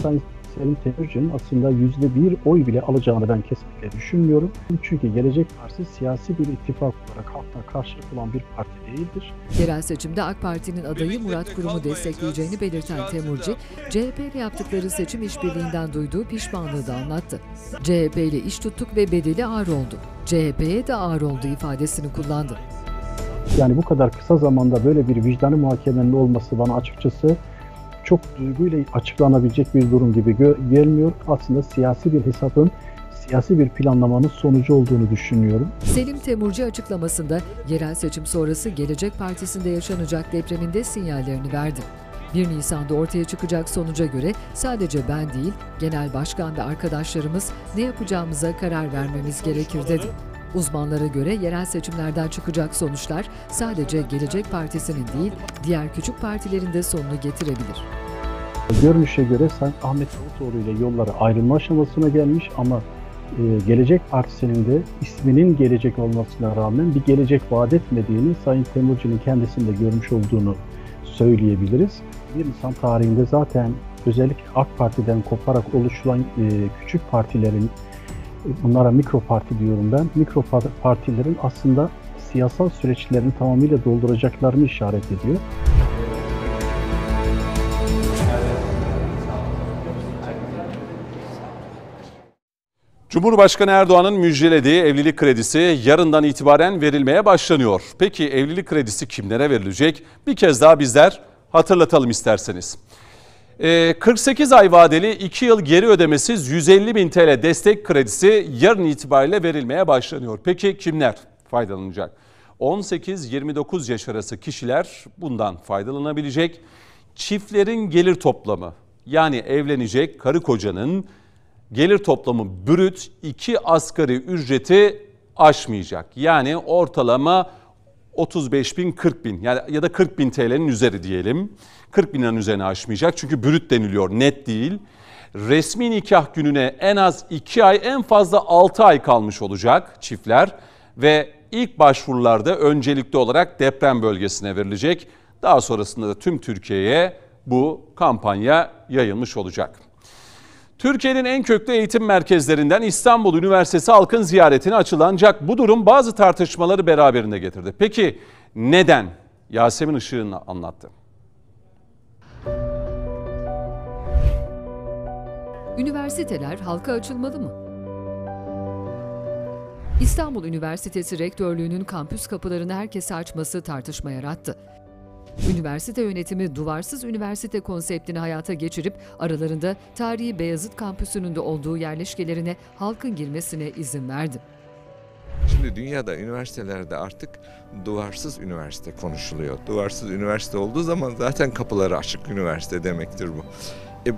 Sayın Selim Temirci'nin aslında %1 oy bile alacağını ben kesinlikle düşünmüyorum. Çünkü Gelecek Partisi siyasi bir ittifak olarak halkla karşılık olan bir parti değildir. Yerel seçimde AK Parti'nin adayı Murat Kurum'u destekleyeceğini belirten Temurci, CHP ile yaptıkları seçim işbirliğinden duyduğu pişmanlığı da anlattı. CHP ile iş tuttuk ve bedeli ağır oldu. CHP'ye de ağır oldu ifadesini kullandı. Yani bu kadar kısa zamanda böyle bir vicdanı muhakemenin olması bana açıkçası çok duyguyla açıklanabilecek bir durum gibi gelmiyor. Aslında siyasi bir hesabın, siyasi bir planlamanın sonucu olduğunu düşünüyorum. Selim Temurci açıklamasında yerel seçim sonrası Gelecek Partisi'nde yaşanacak depremin de sinyallerini verdi. 1 Nisan'da ortaya çıkacak sonuca göre sadece ben değil, genel başkan ve arkadaşlarımız ne yapacağımıza karar vermemiz gerekir dedi. Uzmanlara göre yerel seçimlerden çıkacak sonuçlar sadece Gelecek Partisi'nin değil, diğer küçük partilerin de sonunu getirebilir. Görünüşe göre Sayın Ahmet Davutoğlu ile yolları ayrılma aşamasına gelmiş ama Gelecek Partisi'nin de isminin gelecek olmasına rağmen bir gelecek vaat etmediğini Sayın Temurci'nin kendisinde görmüş olduğunu söyleyebiliriz. 1 Nisan tarihinde zaten özellikle AK Parti'den koparak oluşulan küçük partilerin, bunlara mikro parti diyorum ben, mikro partilerin aslında siyasal süreçlerini tamamıyla dolduracaklarını işaret ediyor. Cumhurbaşkanı Erdoğan'ın müjdelediği evlilik kredisi yarından itibaren verilmeye başlanıyor. Peki evlilik kredisi kimlere verilecek? Bir kez daha bizler hatırlatalım isterseniz. 48 ay vadeli 2 yıl geri ödemesiz 150 bin TL destek kredisi yarın itibariyle verilmeye başlanıyor. Peki kimler faydalanacak? 18-29 yaş arası kişiler bundan faydalanabilecek. Çiftlerin gelir toplamı, yani evlenecek karı kocanın gelir toplamı brüt 2 asgari ücreti aşmayacak. Yani ortalama 35.000-40.000 ya da 40.000 TL'nin üzeri diyelim. 40 binden üzerine aşmayacak çünkü brüt deniliyor, net değil. Resmi nikah gününe en az 2 ay, en fazla 6 ay kalmış olacak çiftler. Ve ilk başvurularda öncelikli olarak deprem bölgesine verilecek. Daha sonrasında da tüm Türkiye'ye bu kampanya yayılmış olacak. Türkiye'nin en köklü eğitim merkezlerinden İstanbul Üniversitesi halkın ziyaretine açıldı. Ancak bu durum bazı tartışmaları beraberinde getirdi. Peki neden? Yasemin Işık'ın anlattı. Üniversiteler halka açılmalı mı? İstanbul Üniversitesi Rektörlüğü'nün kampüs kapılarını herkese açması tartışma yarattı. Üniversite yönetimi duvarsız üniversite konseptini hayata geçirip aralarında tarihi Beyazıt kampüsünün de olduğu yerleşkelerine halkın girmesine izin verdi. Şimdi dünyada üniversitelerde artık duvarsız üniversite konuşuluyor. Duvarsız üniversite olduğu zaman zaten kapıları açık üniversite demektir bu.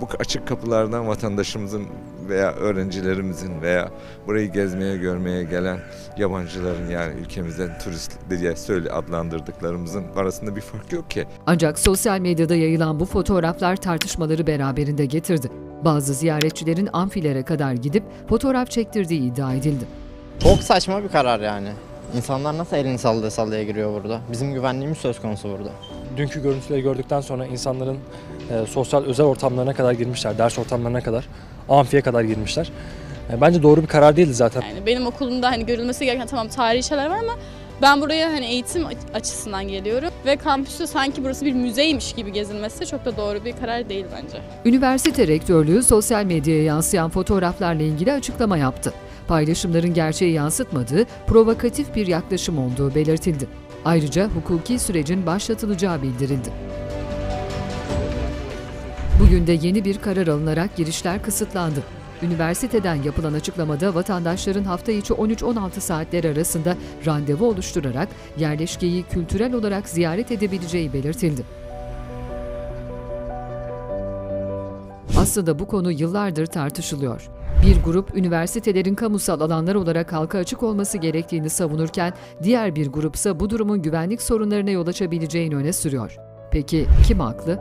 Bu açık kapılardan vatandaşımızın veya öğrencilerimizin veya burayı gezmeye, görmeye gelen yabancıların, yani ülkemizden turist diye adlandırdıklarımızın arasında bir fark yok ki. Ancak sosyal medyada yayılan bu fotoğraflar tartışmaları beraberinde getirdi. Bazı ziyaretçilerin amfilere kadar gidip fotoğraf çektirdiği iddia edildi. Çok saçma bir karar yani. İnsanlar nasıl elini sallaya sallaya giriyor burada? Bizim güvenliğimiz söz konusu burada. Dünkü görüntüleri gördükten sonra insanların sosyal özel ortamlarına kadar girmişler, ders ortamlarına kadar, amfiye kadar girmişler. Bence doğru bir karar değildi zaten. Yani benim okulumda hani görülmesi gereken tamam tarihi şeyler var ama ben buraya hani eğitim açısından geliyorum ve kampüste sanki burası bir müzeymiş gibi gezilmesi çok da doğru bir karar değil bence. Üniversite rektörlüğü sosyal medyaya yansıyan fotoğraflarla ilgili açıklama yaptı. Paylaşımların gerçeği yansıtmadığı, provokatif bir yaklaşım olduğu belirtildi. Ayrıca hukuki sürecin başlatılacağı bildirildi. Bugün de yeni bir karar alınarak girişler kısıtlandı. Üniversiteden yapılan açıklamada vatandaşların hafta içi 13-16 saatler arasında randevu oluşturarak yerleşkeyi kültürel olarak ziyaret edebileceği belirtildi. Aslında bu konu yıllardır tartışılıyor. Bir grup üniversitelerin kamusal alanlar olarak halka açık olması gerektiğini savunurken diğer bir grupsa bu durumun güvenlik sorunlarına yol açabileceğini öne sürüyor. Peki kim haklı?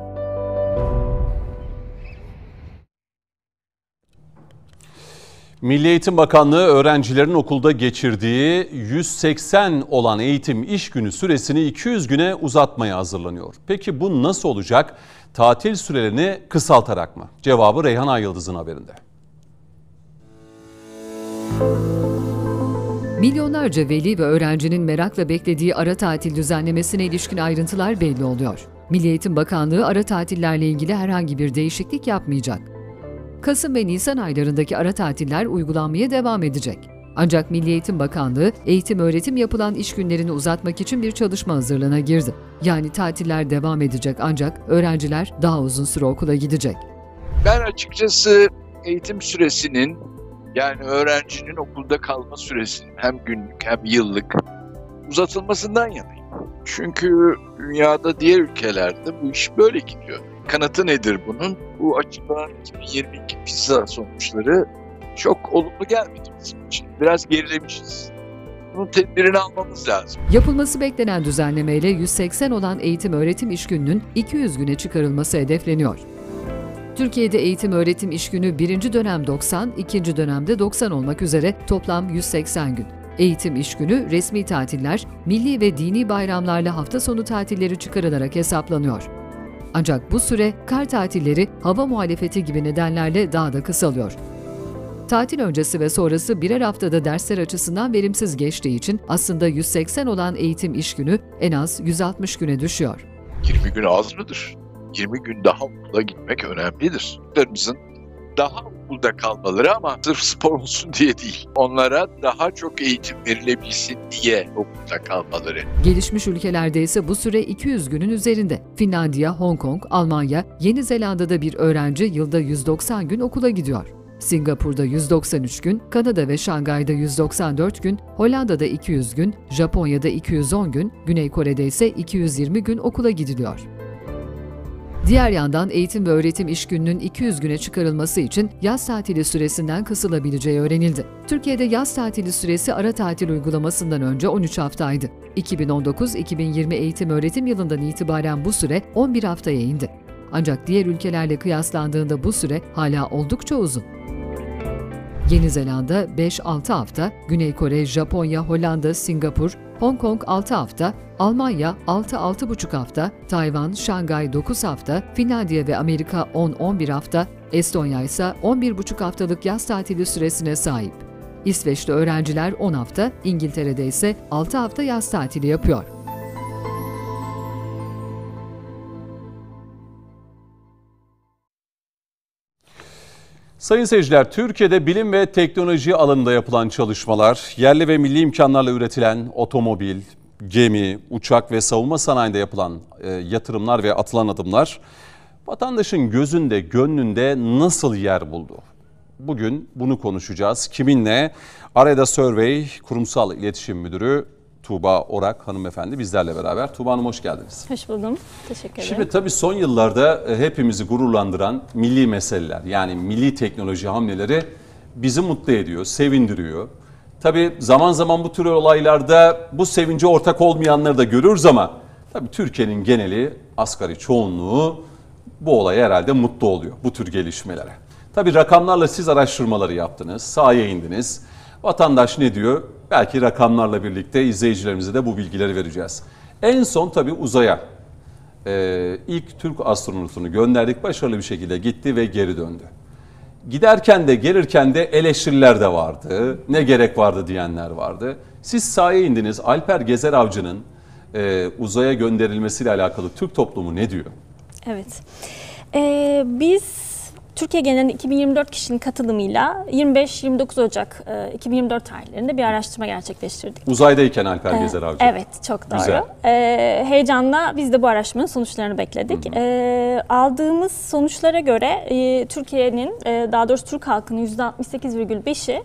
Milli Eğitim Bakanlığı öğrencilerin okulda geçirdiği 180 olan eğitim iş günü süresini 200 güne uzatmaya hazırlanıyor. Peki bu nasıl olacak? Tatil sürelerini kısaltarak mı? Cevabı Reyhan Ayıldız'ın haberinde. Milyonlarca veli ve öğrencinin merakla beklediği ara tatil düzenlemesine ilişkin ayrıntılar belli oluyor. Milli Eğitim Bakanlığı ara tatillerle ilgili herhangi bir değişiklik yapmayacak. Kasım ve Nisan aylarındaki ara tatiller uygulanmaya devam edecek. Ancak Milli Eğitim Bakanlığı, eğitim-öğretim yapılan iş günlerini uzatmak için bir çalışma hazırlığına girdi. Yani tatiller devam edecek ancak öğrenciler daha uzun süre okula gidecek. Ben açıkçası eğitim süresinin, yani öğrencinin okulda kalma süresinin hem günlük hem yıllık uzatılmasından yanayım. Çünkü dünyada diğer ülkelerde bu iş böyle gidiyor. Kanıtı nedir bunun? Bu açıklanan 2022 PISA sonuçları çok olumlu gelmedi bizim için. Biraz gerilemişiz. Bunun tedbirini almamız lazım. Yapılması beklenen düzenlemeyle 180 olan eğitim-öğretim iş gününün 200 güne çıkarılması hedefleniyor. Türkiye'de eğitim-öğretim iş günü 1. dönem 90, 2. dönemde 90 olmak üzere toplam 180 gün. Eğitim iş günü, resmi tatiller, milli ve dini bayramlarla hafta sonu tatilleri çıkarılarak hesaplanıyor. Ancak bu süre kar tatilleri, hava muhalefeti gibi nedenlerle daha da kısalıyor. Tatil öncesi ve sonrası birer haftada dersler açısından verimsiz geçtiği için aslında 180 olan eğitim iş günü en az 160 güne düşüyor. 20 gün az mıdır? 20 gün daha okula gitmek önemlidir. Çocuklarımızın daha okulda kalmaları ama sırf spor olsun diye değil. Onlara daha çok eğitim verilebilsin diye okulda kalmaları. Gelişmiş ülkelerde ise bu süre 200 günün üzerinde. Finlandiya, Hong Kong, Almanya, Yeni Zelanda'da bir öğrenci yılda 190 gün okula gidiyor. Singapur'da 193 gün, Kanada ve Şangay'da 194 gün, Hollanda'da 200 gün, Japonya'da 210 gün, Güney Kore'de ise 220 gün okula gidiliyor. Diğer yandan eğitim ve öğretim iş gününün 200 güne çıkarılması için yaz tatili süresinden kısılabileceği öğrenildi. Türkiye'de yaz tatili süresi ara tatil uygulamasından önce 13 haftaydı. 2019-2020 eğitim-öğretim yılından itibaren bu süre 11 haftaya indi. Ancak diğer ülkelerle kıyaslandığında bu süre hala oldukça uzun. Yeni Zelanda 5-6 hafta, Güney Kore, Japonya, Hollanda, Singapur, Hong Kong 6 hafta, Almanya 6-6,5 hafta, Tayvan, Şangay 9 hafta, Finlandiya ve Amerika 10-11 hafta, Estonya ise 11,5 haftalık yaz tatili süresine sahip. İsveç'te öğrenciler 10 hafta, İngiltere'de ise 6 hafta yaz tatili yapıyor. Sayın seyirciler, Türkiye'de bilim ve teknoloji alanında yapılan çalışmalar, yerli ve milli imkanlarla üretilen otomobil, gemi, uçak ve savunma sanayinde yapılan yatırımlar ve atılan adımlar vatandaşın gözünde, gönlünde nasıl yer buldu? Bugün bunu konuşacağız. Kiminle? Areda Survey Kurumsal İletişim Müdürü Tuğba Orak hanımefendi bizlerle beraber. Tuğba Hanım hoş geldiniz. Hoş buldum. Teşekkür ederim. Şimdi tabii son yıllarda hepimizi gururlandıran milli meseleler, yani milli teknoloji hamleleri bizi mutlu ediyor, sevindiriyor. Tabii zaman zaman bu tür olaylarda bu sevince ortak olmayanları da görürüz ama tabii Türkiye'nin geneli, asgari çoğunluğu bu olaya herhalde mutlu oluyor, bu tür gelişmelere. Tabii rakamlarla siz araştırmaları yaptınız, sahaya indiniz. Vatandaş ne diyor? Belki rakamlarla birlikte izleyicilerimize de bu bilgileri vereceğiz. En son tabii uzaya ilk Türk astronotunu gönderdik. Başarılı bir şekilde gitti ve geri döndü. Giderken de gelirken de eleştiriler de vardı. Ne gerek vardı diyenler vardı. Siz sahaya indiniz. Alper Gezer Avcı'nın uzaya gönderilmesiyle alakalı Türk toplumu ne diyor? Evet. Biz Türkiye genelinde 2024 kişinin katılımıyla 25-29 Ocak 2024 tarihlerinde bir araştırma gerçekleştirdik. Uzaydayken Alper Gezer Avcı. Evet, çok doğru. Güzel. Heyecanla biz de bu araştırmanın sonuçlarını bekledik. Hı hı. Aldığımız sonuçlara göre Türkiye'nin, daha doğrusu Türk halkının %68,5'i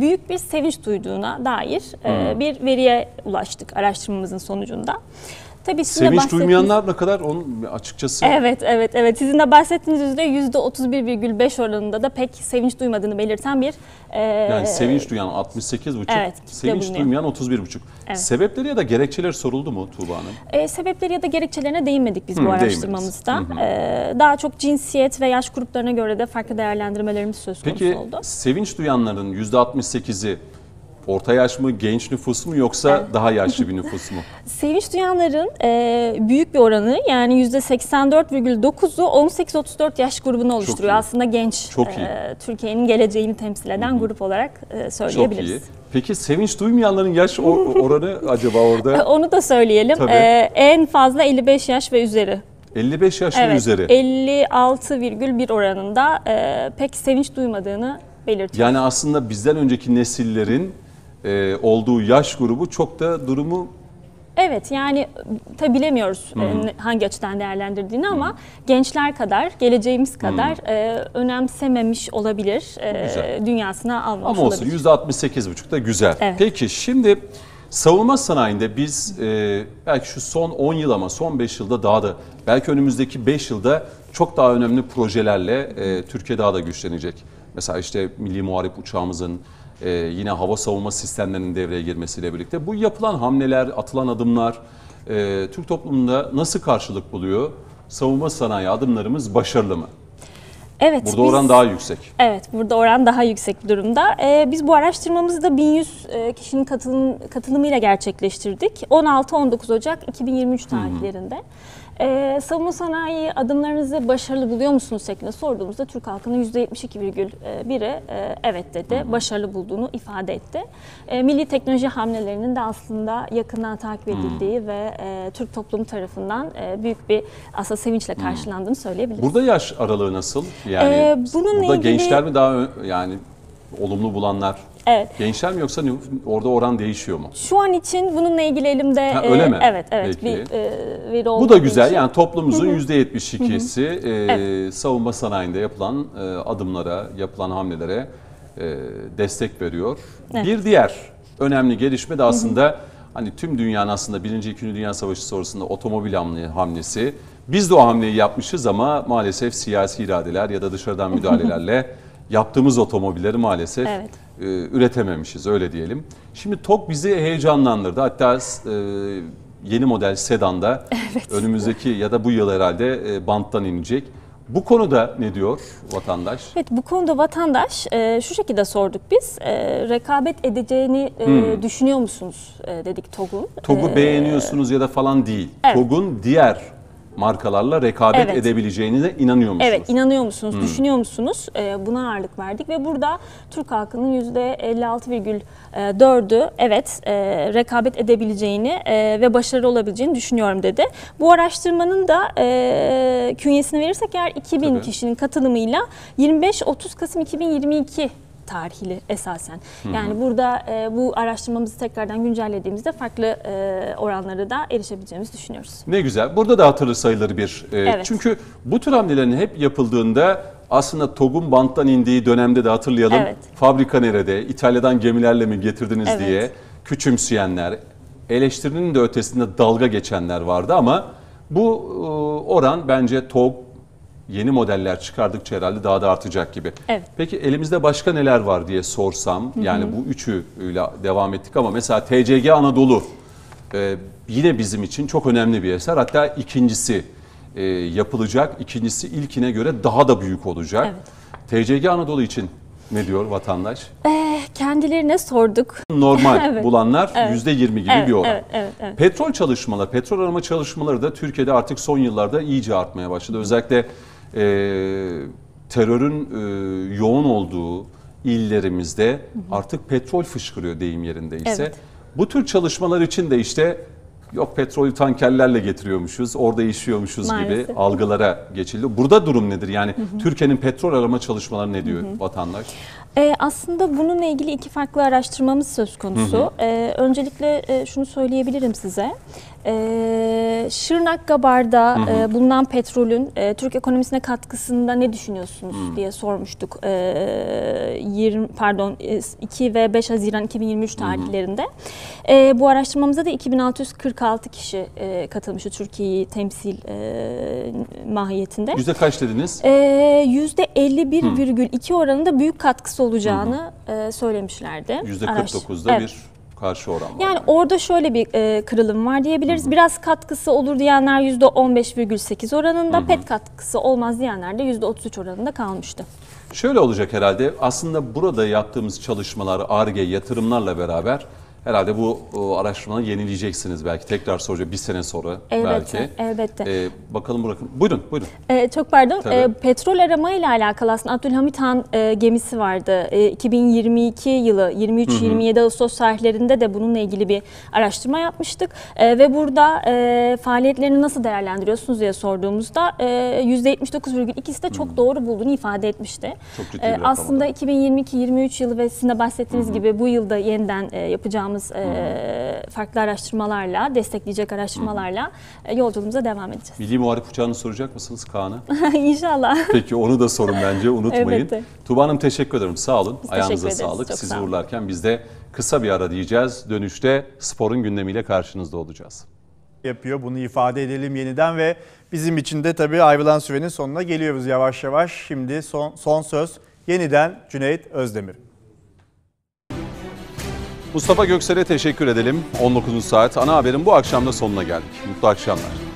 büyük bir sevinç duyduğuna dair bir veriye ulaştık araştırmamızın sonucunda. Tabii sevinç duymayanlar ne kadar onun açıkçası. Evet. Sizin de bahsettiğiniz üzere %31,5 oranında da pek sevinç duymadığını belirten bir... yani sevinç duyan 68,5, evet, sevinç duymayan 31,5. Evet. Sebepleri ya da gerekçeler soruldu mu Tuğba Hanım? Sebepleri ya da gerekçelerine değinmedik biz bu araştırmamızda. Daha çok cinsiyet ve yaş gruplarına göre de farklı değerlendirmelerimiz söz konusu oldu. Peki sevinç duyanların %68'i orta yaş mı, genç nüfus mu yoksa daha yaşlı bir nüfus mu? Sevinç duyanların büyük bir oranı, yani %84,9'u 18-34 yaş grubunu oluşturuyor. Aslında genç, Türkiye'nin geleceğini temsil eden grup olarak söyleyebiliriz. Çok iyi. Peki sevinç duymayanların yaş oranı acaba orada? Onu da söyleyelim. En fazla 55 yaş ve üzeri. 55 yaş ve üzeri. 56,1 oranında pek sevinç duymadığını belirtiyor. Yani aslında bizden önceki nesillerin olduğu yaş grubu çok da durumu... Evet, yani tabi bilemiyoruz hangi açıdan değerlendirdiğini ama gençler kadar, geleceğimiz kadar önemsememiş olabilir, dünyasına almış ama olabilir. Ama olsun, %68,5 da güzel. Evet. Peki şimdi savunma sanayinde biz belki şu son 10 yıl ama son 5 yılda daha da, belki önümüzdeki 5 yılda çok daha önemli projelerle Türkiye daha da güçlenecek. Mesela işte milli muharip uçağımızın, yine hava savunma sistemlerinin devreye girmesiyle birlikte bu yapılan hamleler, atılan adımlar Türk toplumunda nasıl karşılık buluyor? Savunma sanayi adımlarımız başarılı mı? Evet, burada oran daha yüksek. Evet, burada oran daha yüksek bir durumda. Biz bu araştırmamızı da 1100 kişinin katılımıyla gerçekleştirdik. 16-19 Ocak 2023 tarihlerinde. Savunma sanayi adımlarınızı başarılı buluyor musunuz şeklinde sorduğumuzda Türk halkının %72,1'i evet dedi, başarılı bulduğunu ifade etti. Milli teknoloji hamlelerinin de aslında yakından takip edildiği ve Türk toplumu tarafından büyük bir aslında sevinçle karşılandığını söyleyebiliriz. Burada yaş aralığı nasıl? Yani burada ilgili... gençler mi daha yani olumlu bulanlar? Evet. Gençler mi yoksa orada oran değişiyor mu? Şu an için bununla ilgili elimde evet veri olduğu için. Bu da güzel için. Yani toplumumuzun %72'si savunma sanayinde yapılan adımlara, yapılan hamlelere destek veriyor. Evet. Bir diğer önemli gelişme de aslında hani tüm dünyanın aslında 1. 2. Dünya Savaşı sonrasında otomobil hamlesi. Biz de o hamleyi yapmışız ama maalesef siyasi iradeler ya da dışarıdan müdahalelerle yaptığımız otomobilleri maalesef üretememişiz, öyle diyelim. Şimdi TOK bizi heyecanlandırdı. Hatta yeni model sedanda önümüzdeki ya da bu yıl herhalde banttan inecek. Bu konuda ne diyor vatandaş? Evet, bu konuda vatandaş şu şekilde sorduk biz. Rekabet edeceğini düşünüyor musunuz dedik TOG'un. TOG'u beğeniyorsunuz ya da falan değil. Evet. TOG'un diğer markalarla rekabet edebileceğinize inanıyor musunuz? Evet, inanıyor musunuz, düşünüyor musunuz? Buna ağırlık verdik ve burada Türk halkının %56,4'ü evet rekabet edebileceğini ve başarılı olabileceğini düşünüyorum dedi. Bu araştırmanın da künyesini verirsek eğer 2000 kişinin katılımıyla 25-30 Kasım 2022 tarihli esasen. Yani burada bu araştırmamızı tekrardan güncellediğimizde farklı oranlara da erişebileceğimizi düşünüyoruz. Ne güzel. Burada da hatırlı sayılır bir. Çünkü bu tür hamlelerin hep yapıldığında aslında TOG'un banttan indiği dönemde de hatırlayalım. Fabrika nerede? İtalya'dan gemilerle mi getirdiniz diye küçümseyenler, eleştirinin de ötesinde dalga geçenler vardı ama bu oran bence TOG yeni modeller çıkardıkça herhalde daha da artacak gibi. Evet. Peki elimizde başka neler var diye sorsam, yani bu üçüyle devam ettik ama mesela TCG Anadolu yine bizim için çok önemli bir eser. Hatta ikincisi yapılacak, ikincisi ilkine göre daha da büyük olacak. Evet. TCG Anadolu için ne diyor vatandaş? Kendilerine sorduk. Normal bulanlar %20 gibi bir oran. Petrol çalışmaları, petrol arama çalışmaları da Türkiye'de artık son yıllarda iyice artmaya başladı. Özellikle terörün yoğun olduğu illerimizde artık petrol fışkırıyor deyim yerindeyse. Bu tür çalışmalar için de işte yok petrolü tankerlerle getiriyormuşuz, orada işiyormuşuz gibi algılara geçildi. Burada durum nedir? Yani Türkiye'nin petrol arama çalışmaları ne diyor vatandaş? Aslında bununla ilgili iki farklı araştırmamız söz konusu. Hı hı. Öncelikle şunu söyleyebilirim size. Şırnak Gabar'da bulunan petrolün Türk ekonomisine katkısında ne düşünüyorsunuz diye sormuştuk 2 ve 5 Haziran 2023 tarihlerinde. Bu araştırmamıza da 2646 kişi katılmıştı Türkiye'yi temsil mahiyetinde. Yüzde kaç dediniz? %51,2 oranında büyük katkısı olacağını söylemişlerdi. %49'da evet. Bir karşı oran var. Yani orada şöyle bir kırılım var diyebiliriz. Hı-hı. Biraz katkısı olur diyenler %15,8 oranında, hı-hı, pet katkısı olmaz diyenler de %33 oranında kalmıştı. Şöyle olacak herhalde, aslında burada yaptığımız çalışmalar, ARGE yatırımlarla beraber herhalde bu araştırmaları yenileyeceksiniz belki. Tekrar soracağım bir sene sonra elbette, belki. Elbette. Bakalım bırakın. Buyurun, buyurun. Çok pardon. Petrol arama ile alakalı aslında Abdülhamit Han gemisi vardı. 2022 yılı 23-27 Ağustos tarihlerinde de bununla ilgili bir araştırma yapmıştık. Ve burada faaliyetlerini nasıl değerlendiriyorsunuz diye sorduğumuzda %79,2'si de çok doğru bulduğunu ifade etmişti. Çok ciddi bir aslında 2022-23 yılı ve sizin de bahsettiğiniz gibi bu yılda yeniden yapacağımız farklı araştırmalarla, destekleyecek araştırmalarla yolculuğumuza devam edeceğiz. Milli Muharip Uçağı'nı soracak mısınız Kaan'a? İnşallah. Peki onu da sorun bence, unutmayın. Evet. Tuba Hanım teşekkür ederim, sağ olun. Biz ayağınıza sağlık. Çok sizi uğurlarken biz de kısa bir ara diyeceğiz. Dönüşte sporun gündemiyle karşınızda olacağız. Yapıyor, bunu ifade edelim yeniden ve bizim için de tabii ayrılan sürenin sonuna geliyoruz yavaş yavaş. Şimdi son söz yeniden Cüneyt Özdemir. Mustafa Göksel'e teşekkür edelim. 19. saat ana haberin bu akşam da sonuna geldik. Mutlu akşamlar.